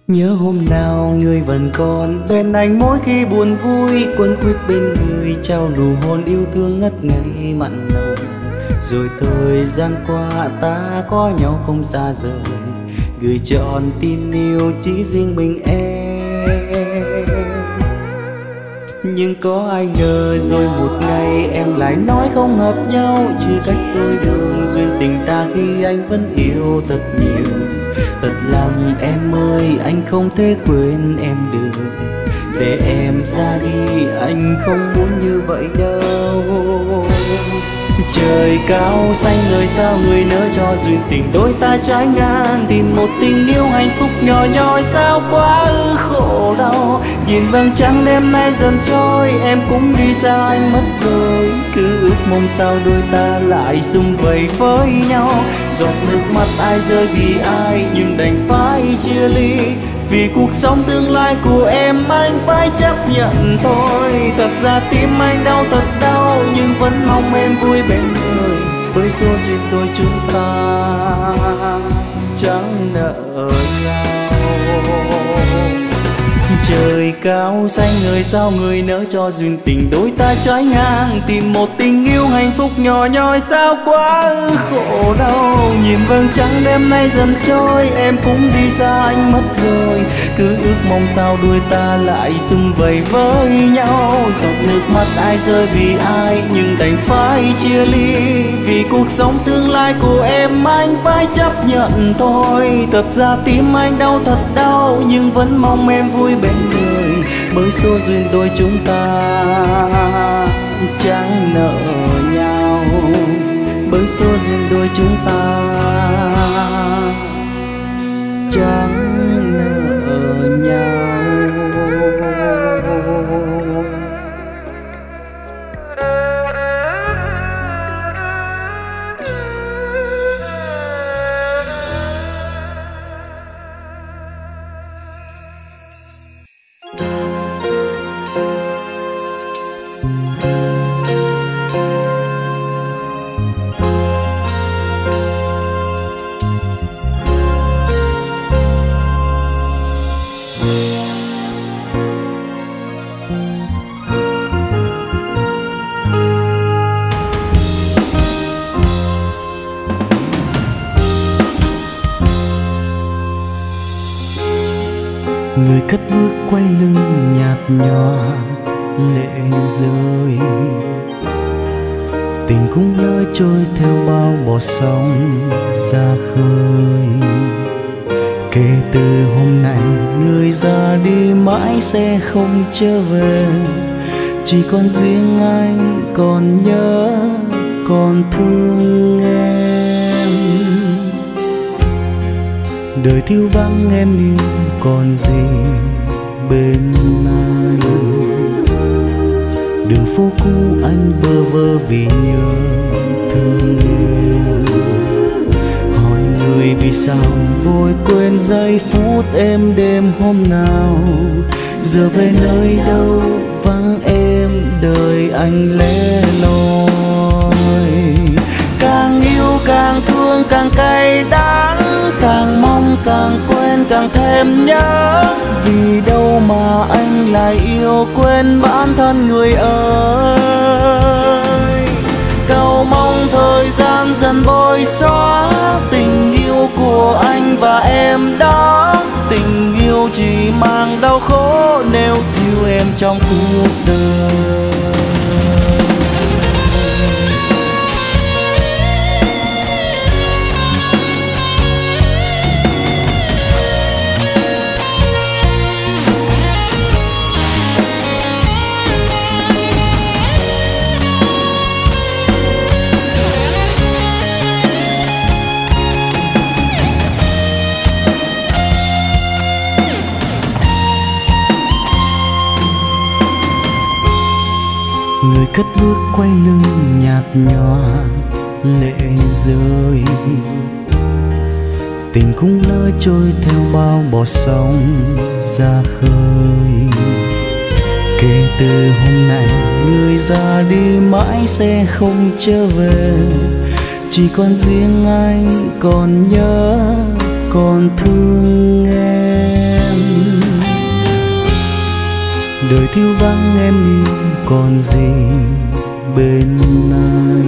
Nhớ hôm nào người vẫn còn bên anh, mỗi khi buồn vui quấn quýt bên người, trao nụ hôn yêu thương ngất ngây mặn nồng. Rồi thời gian qua ta có nhau không xa rời, gửi trọn tin yêu chỉ riêng mình em. Nhưng có ai ngờ rồi một ngày em lại nói không hợp nhau, chỉ cách đôi đường duyên tình ta khi anh vẫn yêu thật nhiều. Thật lòng em ơi, anh không thể quên em được. Để em ra đi, anh không muốn như vậy đâu. Trời cao xanh người sao người nỡ cho duyên tình đôi ta trái ngang, tìm một tình yêu hạnh phúc nhỏ nhoi sao quá ư khổ đau. Nhìn vầng trăng đêm nay dần trôi, em cũng đi xa anh mất rồi. Cứ ước mong sao đôi ta lại sum vầy với nhau. Giọt nước mắt ai rơi vì ai, nhưng đành phải chia ly. Vì cuộc sống tương lai của em anh phải chấp nhận thôi. Thật ra tim anh đau thật đau, nhưng vẫn mong em vui bên người, với số duyên đôi chúng ta chẳng nợ nhau. Trời cao xanh người sao người nỡ cho duyên tình đôi ta trái ngang, tìm một tình yêu hạnh phúc nhỏ nhoi sao quá ư khổ đau. Nhìn vầng trăng đêm nay dần trôi, em cũng đi xa anh mất rồi. Cứ ước mong sao đôi ta lại sum vầy với nhau. Giọt nước mắt ai rơi vì ai, nhưng đành phải chia ly. Vì cuộc sống tương lai của em anh phải chấp nhận thôi. Thật ra tim anh đau thật đau, nhưng vẫn mong em vui bên người, bởi số duyên đôi chúng ta chẳng nợ nhau, bởi số duyên đôi chúng ta chẳng nợ nhau. Cất bước quay lưng nhạt nhòa lệ rơi, tình cũng lỡ trôi theo bao bọt sóng ra khơi. Kể từ hôm nay người ra đi mãi sẽ không trở về, chỉ còn riêng anh còn nhớ còn thương em. Đời thiếu vắng em yêu còn gì bên anh. Đường phố cũ anh bơ vơ vì nhớ thương em. Hỏi người vì sao vội quên giây phút em đêm hôm nào. Giờ về nơi đâu vắng em đời anh lẻ loi. Càng yêu càng thương càng cay đắng, càng mong càng quên càng thêm nhớ. Vì đâu mà anh lại yêu quên bản thân người ơi. Cầu mong thời gian dần bôi xóa tình yêu của anh và em đó. Tình yêu chỉ mang đau khổ nếu thiếu em trong cuộc đời. Người cất bước quay lưng nhạt nhòa lệ rơi. Tình cũng lỡ trôi theo bao bọt sóng ra khơi. Kể từ hôm nay người ra đi mãi sẽ không trở về. Chỉ còn riêng anh còn nhớ còn thương em. Đời thiếu vắng em yêu còn gì bên anh.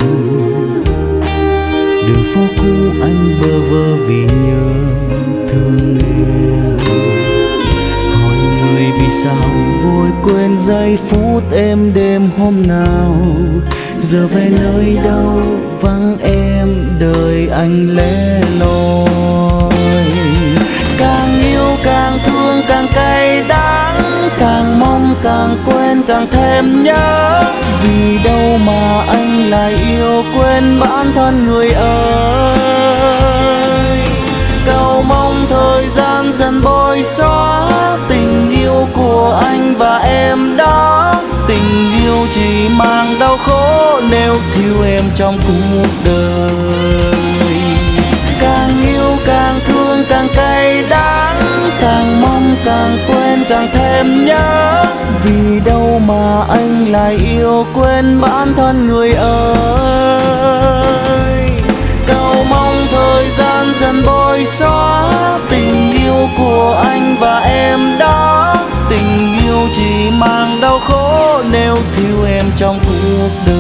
Đường phố cũ anh bơ vơ vì nhớ thương em. Hỏi người vì sao vội quên giây phút em đêm hôm nào. Giờ về nơi đâu vắng em đời anh lẻ loi. Càng yêu càng thương càng cay đắng, càng mong càng quên càng thêm nhớ. Vì đâu mà anh lại yêu quên bản thân người ơi. Cầu mong thời gian dần bôi xóa tình yêu của anh và em đó. Tình yêu chỉ mang đau khổ nếu thiếu em trong cuộc đời. Càng yêu càng thương càng cay đắng, càng mong càng quên càng thêm nhớ. Vì đâu mà anh lại yêu quên bản thân người ơi. Cầu mong thời gian dần bôi xóa tình yêu của anh và em đó. Tình yêu chỉ mang đau khổ nếu thiếu em trong cuộc đời.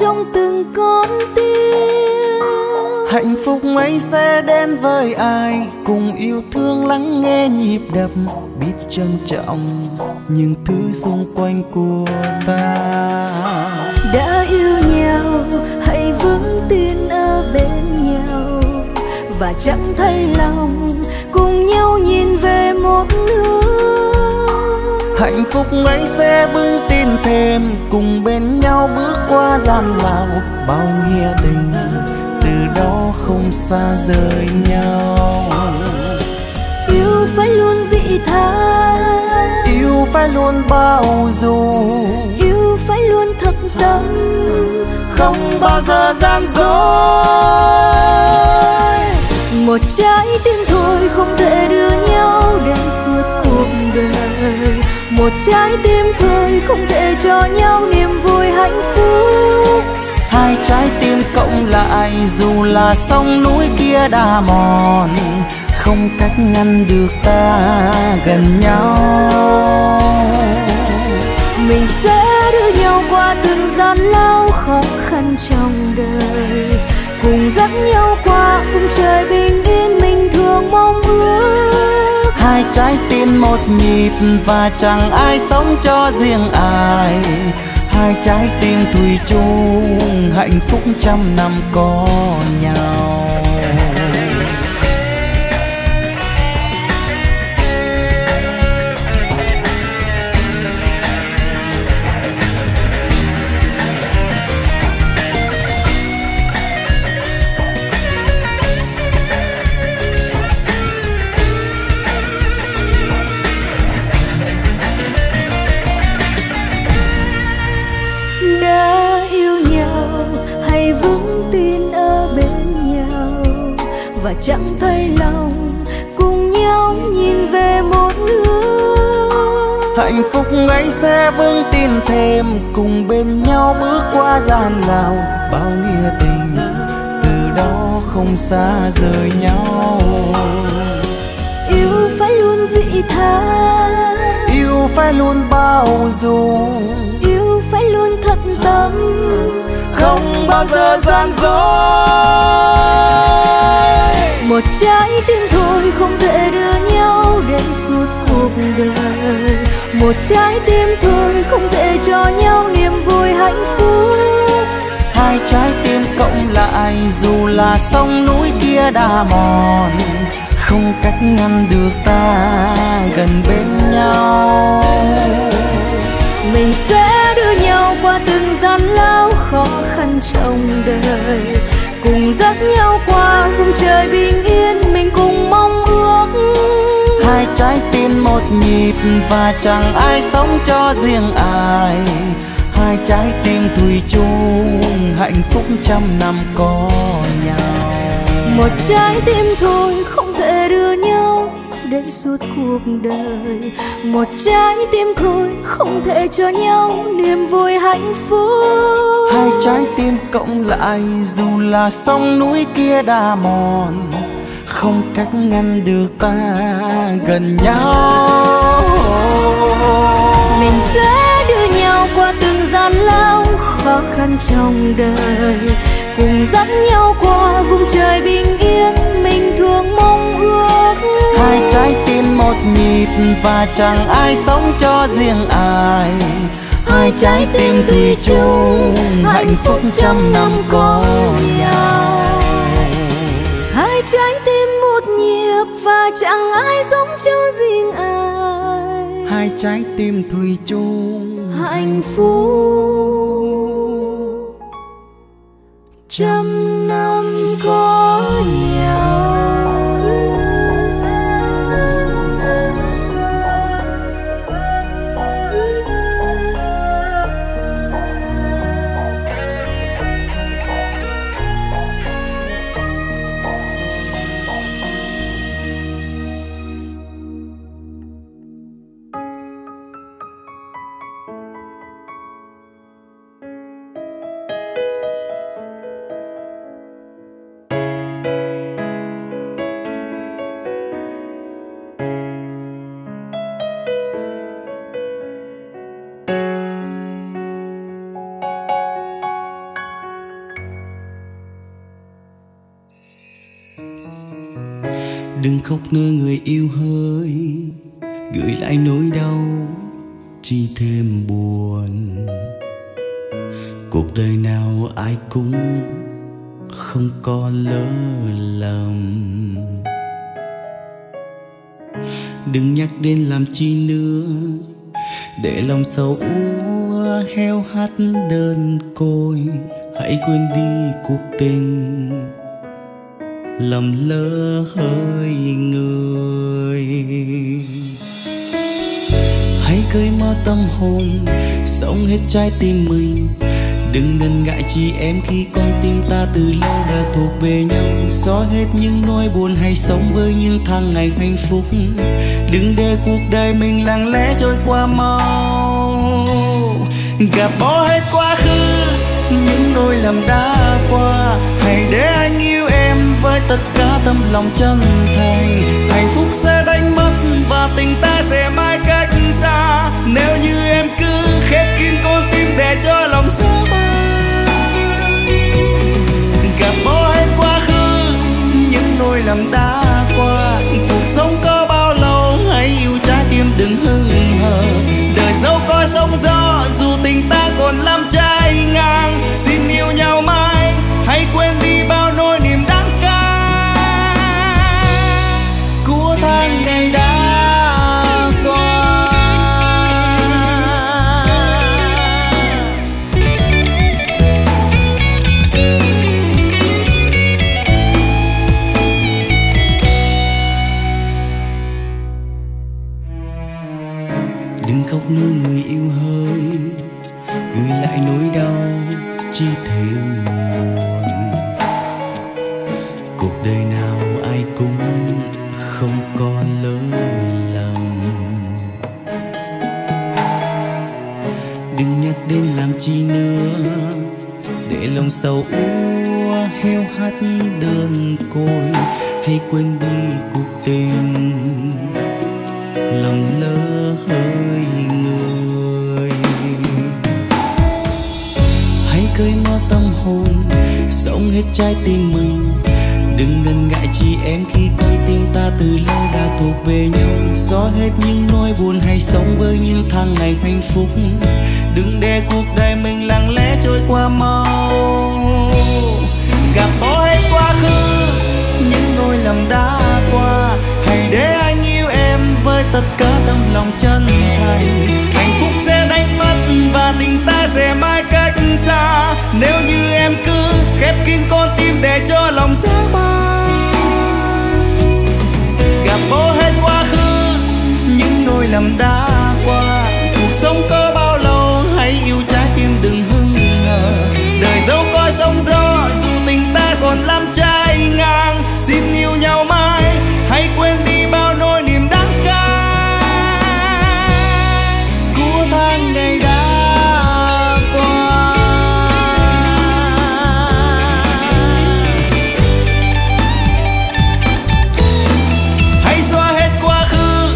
Trong từng con tim hạnh phúc ấy sẽ đến với ai. Cùng yêu thương lắng nghe nhịp đập, biết trân trọng những thứ xung quanh của ta. Đã yêu nhau hãy vững tin ở bên nhau và chẳng thay lòng, cùng nhau nhìn về một hướng. Hạnh phúc ấy sẽ vững tin thêm, cùng bên nhau bước qua gian lao bao nghĩa tình, từ đó không xa rời nhau. Yêu phải luôn vị tha, yêu phải luôn bao dung, yêu phải luôn thật tâm. không bao giờ gian dối. Một trái tim thôi không thể đưa nhau đến suốt cuộc đời, một trái tim thôi không thể cho nhau niềm vui hạnh phúc. Hai trái tim cộng lại dù là sông núi kia đã mòn, không cách ngăn được ta gần nhau. Mình sẽ đưa nhau qua từng gian lao khó khăn trong đời, cùng dắt nhau qua vùng trời bình yên mình thường mong ước. Hai trái tim một nhịp và chẳng ai sống cho riêng ai, hai trái tim thủy chung hạnh phúc trăm năm có nhau. Và chẳng thay lòng cùng nhau nhìn về một nước, hạnh phúc ấy sẽ vững tin thêm, cùng bên nhau bước qua gian lao bao nghĩa tình, từ đó không xa rời nhau. Yêu phải luôn vị tha, yêu phải luôn bao dung, yêu phải luôn thật tâm, không bao giờ gian dối. Một trái tim thôi không thể đưa nhau đến suốt cuộc đời, một trái tim thôi không thể cho nhau niềm vui hạnh phúc. Hai trái tim cộng lại dù là sông núi kia đã mòn, không cách ngăn được ta gần bên nhau. Mình sẽ đưa nhau qua từng gian lao khó khăn trong đời, cùng dắt nhau qua vùng trời bình yên mình cùng mong ước. Hai trái tim một nhịp và chẳng ai sống cho riêng ai, hai trái tim thủy chung hạnh phúc trăm năm có nhau. Một trái tim thôi không thể đưa nhau đến suốt cuộc đời, một trái tim thôi không thể cho nhau niềm vui hạnh phúc. Hai trái tim cộng lại dù là sông núi kia đã mòn, không cách ngăn được ta gần nhau. Mình sẽ đưa nhau qua từng gian lao khó khăn trong đời, cùng dắt nhau qua vùng trời bình yên mình thường mong ước. Hai trái tim một nhịp và chẳng ai sống cho riêng ai, hai trái tim thủy chung hạnh phúc trăm năm có nhau. Hai trái tim một nhịp và chẳng ai sống cho riêng ai, hai trái tim thủy chung hạnh phúc trăm năm có nhau. Đừng khóc ngơ người yêu hỡi, gửi lại nỗi đau chỉ thêm buồn. Cuộc đời nào ai cũng không có lỡ lầm. Đừng nhắc đến làm chi nữa, để lòng sầu úa heo hắt đơn côi. Hãy quên đi cuộc tình lầm lỡ hơi người. Hãy cởi mở tâm hồn, sống hết trái tim mình Đừng ngần ngại chị em khi con tim ta từ lâu đã thuộc về nhau. Xóa hết những nỗi buồn hay sống với những tháng ngày hạnh phúc. Đừng để cuộc đời mình lặng lẽ trôi qua mau. Gạt bỏ hết quá khứ, những nỗi lầm đã qua. Hãy để anh yêu em với tất cả tấm lòng chân thành. Hạnh phúc sẽ đánh mất và tình ta sẽ mãi cách xa. Nếu như em cứ khép kín con tim để cho lòng xa gạt bỏ hết quá khứ, những nỗi lầm đã qua. Cuộc sống có bao lâu, hãy yêu trái tim đừng hững hờ. Đời dẫu có sóng gió, dù tình ta còn lắm trái ngang. Xin yêu nhau mãi, hãy quên đi bao nỗi niềm đắng cay của tháng ngày đã. Nơi người yêu hơi gửi lại nỗi đau chi thêm buồn. Cuộc đời nào ai cũng không có lỡ lầm. Đừng nhắc đến làm chi nữa, để lòng sầu úa heo hắt đơn côi. Hay quên đi cuộc tình lòng lỡ hơi người. Hãy cởi mở tâm hồn, sống hết trái tim mình. Đừng ngần ngại chị em khi con tim ta từ lâu đã thuộc về nhau. Xóa hết những nỗi buồn hay sống với những tháng ngày hạnh phúc. Đừng để cuộc đời mình lặng lẽ trôi qua mau. Gạt bỏ hết quá khứ, những nỗi lầm đã qua. Hãy để anh yêu với tất cả tấm lòng chân thành. Hạnh phúc sẽ đánh mất và tình ta sẽ mãi cách xa. Nếu như em cứ khép kín con tim để cho lòng dã man. Gạt bỏ hết quá khứ, những nỗi lầm đã qua. Cuộc sống có bao lâu, hãy yêu trái tim đừng hững hờ. Đời dẫu có sóng gió, dù tình ta còn lắm trái ngang. Xin yêu nhau mãi, hãy quên đi bao nỗi niềm đắng. Ngày đã qua, hãy xóa hết quá khứ,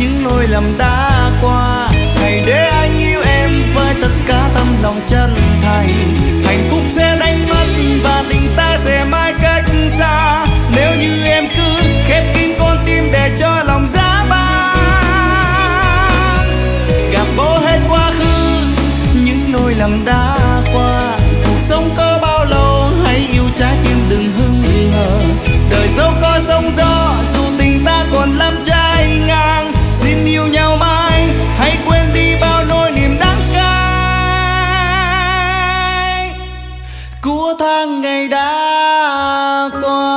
những nỗi lầm đã qua. Hãy để anh yêu em với tất cả tấm lòng chân thành. Hạnh phúc sẽ đánh mất và tình ta sẽ mãi cách xa. Nếu như em cứ khép kín con tim để cho lòng dã man. Gạt bỏ hết quá khứ, những nỗi lầm đã qua. Cuộc sống có bao lâu, hãy yêu trái tim đừng hững hờ. Đời dẫu có sóng gió, dù tình ta còn lắm trái ngang. Xin yêu nhau mãi, hãy quên đi bao nỗi niềm đắng cay của tháng ngày đã qua.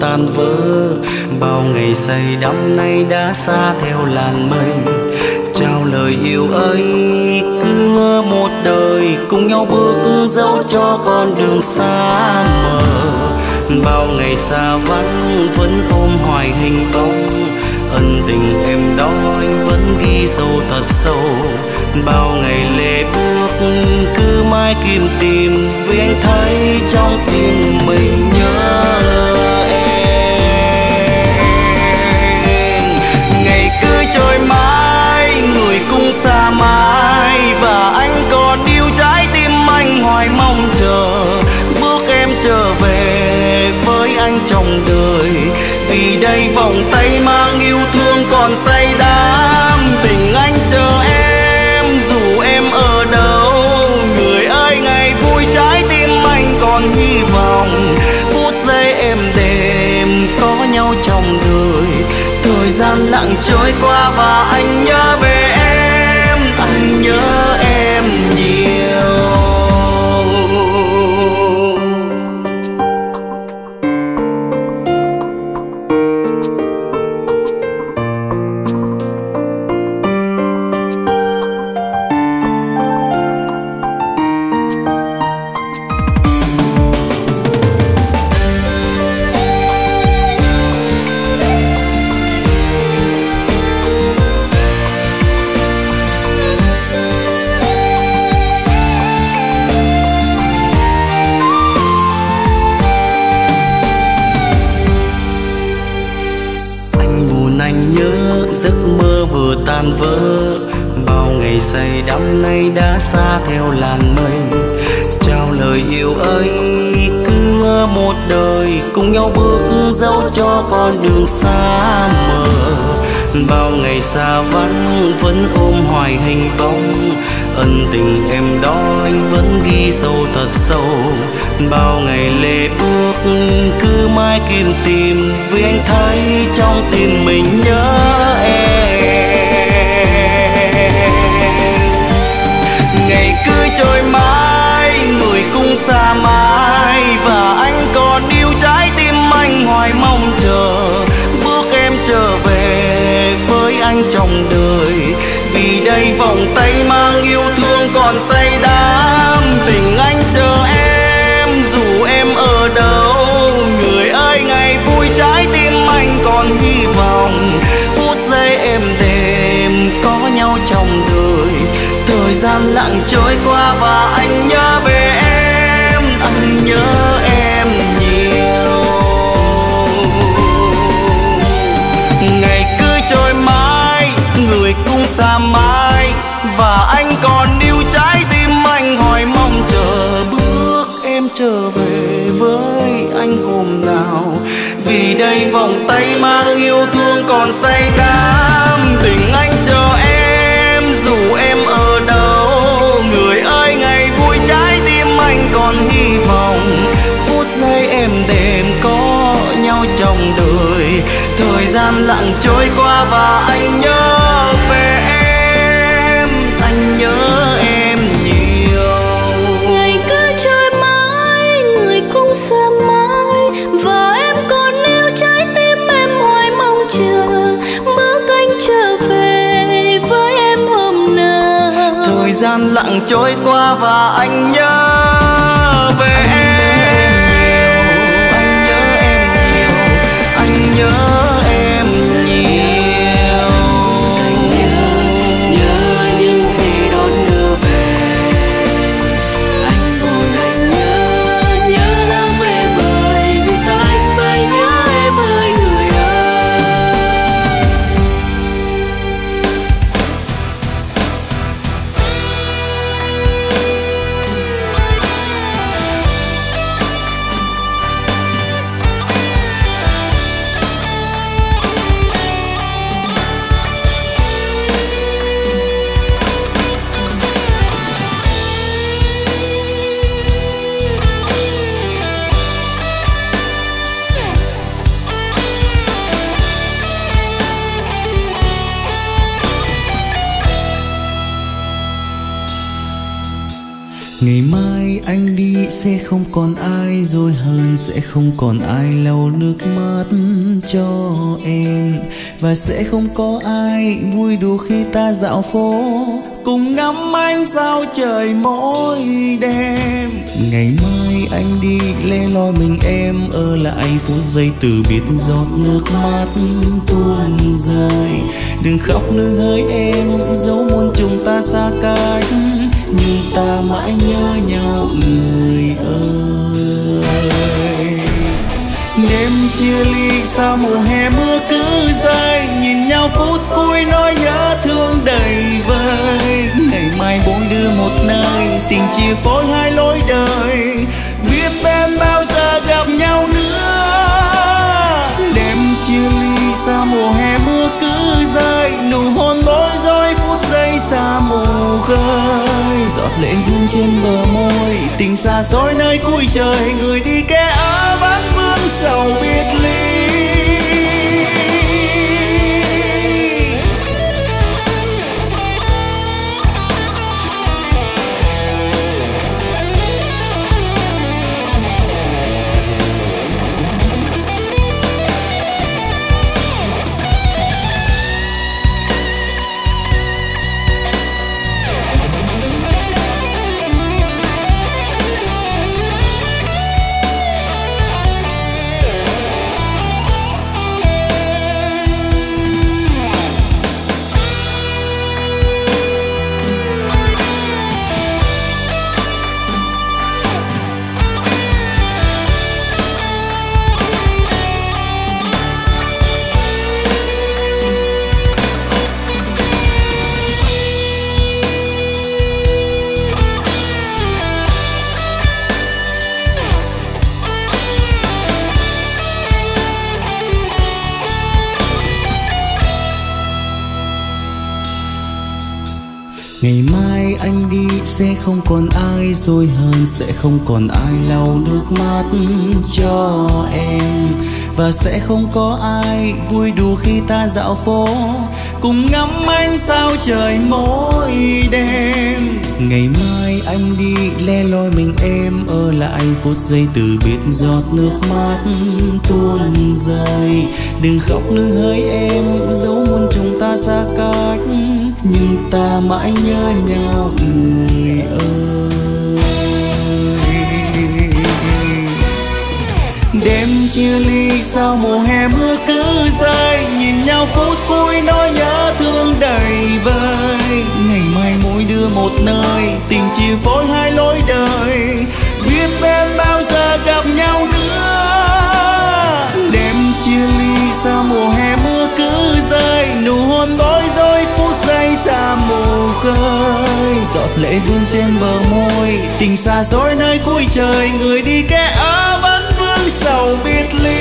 Tan vỡ bao ngày say đắm nay đã xa theo làn mây. Trao lời yêu ấy cứ một đời, cùng nhau bước dẫu cho con đường xa mờ. Bao ngày xa vắng vẫn ôm hoài hình bóng, ân tình em đó anh vẫn ghi sâu thật sâu. Bao ngày lê bước cứ mãi kiếm tìm, vì anh thấy trong tim mình nhớ trôi mãi người xa mãi, và anh còn yêu trái tim anh hoài mong chờ bước em trở về với anh trong đời. Vì đây vòng tay mang yêu thương còn say đắm, tình anh chờ em dù em ở đâu. Người ơi ngày vui trái tim anh còn hy vọng, phút giây em đêm có nhau trong đời. Thời gian lặng trôi qua và anh nhớ về em, anh nhớ em nhiều. Vỡ bao ngày say đắm nay đã xa theo làn mây, trao lời yêu ấy cứ mơ một đời cùng nhau bước dẫu cho con đường xa mờ. Bao ngày xa vắng vẫn ôm hoài hình bóng, ân tình em đó anh vẫn ghi sâu thật sâu. Bao ngày lê bước cứ mãi kiếm tìm, vì anh thấy trong tim mình nhớ em. Ngày cứ trôi mãi, người cũng xa mãi, và anh còn yêu trái tim anh hoài mong chờ bước em trở về với anh trong đời. Vì đây vòng tay mang yêu thương còn say đắm, tình anh chờ em dù em ở đâu. Người ơi ngày vui trái tim anh còn hy vọng, phút giây em đêm có nhau trong đời. Thời gian lặng trôi qua và anh nhớ về em, anh nhớ em nhiều. Ngày cứ trôi mãi, người cũng xa mãi, và anh còn yêu trái tim anh hoài mong chờ bước em trở về với anh hôm nào. Vì đây vòng tay mang yêu thương còn say đắm, tình anh chờ em dù em ở. Trong đời thời gian lặng trôi qua và anh nhớ về em, anh nhớ em nhiều. Ngày cứ trôi mãi, người cũng xa mãi, và em còn yêu trái tim em hoài mong chờ bước anh trở về với em hôm nào. Thời gian lặng trôi qua và anh nhớ về em. Ngày mai anh đi sẽ không còn ai dối hơn, sẽ không còn ai lau nước mắt cho em, và sẽ không có ai vui đùa khi ta dạo phố cùng ngắm ánh sao trời mỗi đêm. Ngày mai anh đi lẻ loi mình em ở lại, phút giây từ biệt giọt nước mắt tuôn rơi. Đừng khóc nương hỡi em, dẫu muôn chúng ta xa cách nhưng ta mãi nhớ nhau người ơi. Đêm chia ly sao mùa hè mưa cứ dài, nhìn nhau phút cuối nói nhớ thương đầy vơi. Ngày mai mỗi đứa một nơi, xin chia phối hai lối đời. Biết em bao giờ gặp nhau nữa, đêm chia ly xa mùa hè mưa cứ rơi. Nụ hôn bối rối phút giây xa mù khơi, giọt lệ vương trên bờ môi, tình xa xôi nơi cuối trời. Người đi kẻ ở vắng vương sầu biệt ly. Ngày mai anh đi sẽ không còn ai dối hơn, sẽ không còn ai lau nước mắt cho em, và sẽ không có ai vui đùa khi ta dạo phố cùng ngắm ánh sao trời mỗi đêm. Ngày mai anh đi le loi mình em ở lại phút giây từ biệt giọt nước mắt tuôn rơi. Đừng khóc nương hỡi em, dẫu muôn chúng ta xa cách nhưng ta mãi nhớ nhau người ơi. Đêm chia ly sao mùa hè mưa cứ rơi, nhìn nhau phút cuối nỗi nhớ thương đầy vơi. Ngày mai mỗi đứa một nơi, tình chia phối hai lối đời. Biết em bao giờ gặp nhau nữa, đêm chia ly sao mùa hè mưa cứ rơi. Nụ hôn bối rối phút giây xa mù khơi, giọt lệ vương trên bờ môi, tình xa xôi nơi cuối trời. Người đi kẻ ở vẫn vương sầu biệt ly.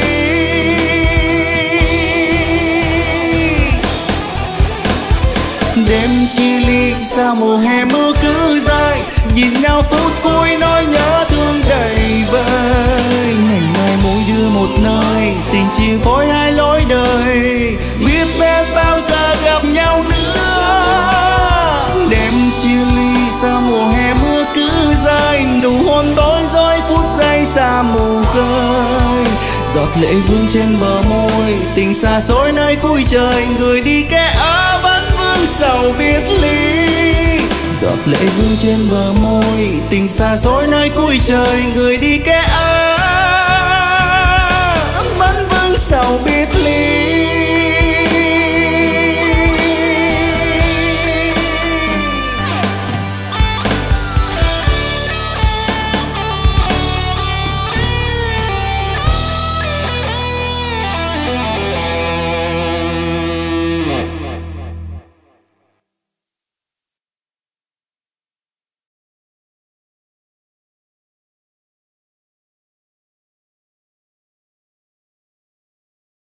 Đêm chia ly sao mùa hè mưa cứ rơi, nhìn nhau phút cuối nỗi nhớ thương đầy vơi. Ngày mai mỗi đứa một nơi, tình chia phối hai lối đời. Biết em bao giờ gặp nhau nữa, đêm chia ly sao mùa hè mưa cứ rơi. Nụ hôn bối rối phút giây xa mù khơi, giọt lệ vương trên bờ môi, tình xa xôi nơi cuối trời. Người đi kẻ ở vẫn vương sầu biệt ly, giọt lệ vương trên bờ môi, tình xa xôi nơi cuối trời. Người đi kẻ ở vẫn vương sầu biệt ly.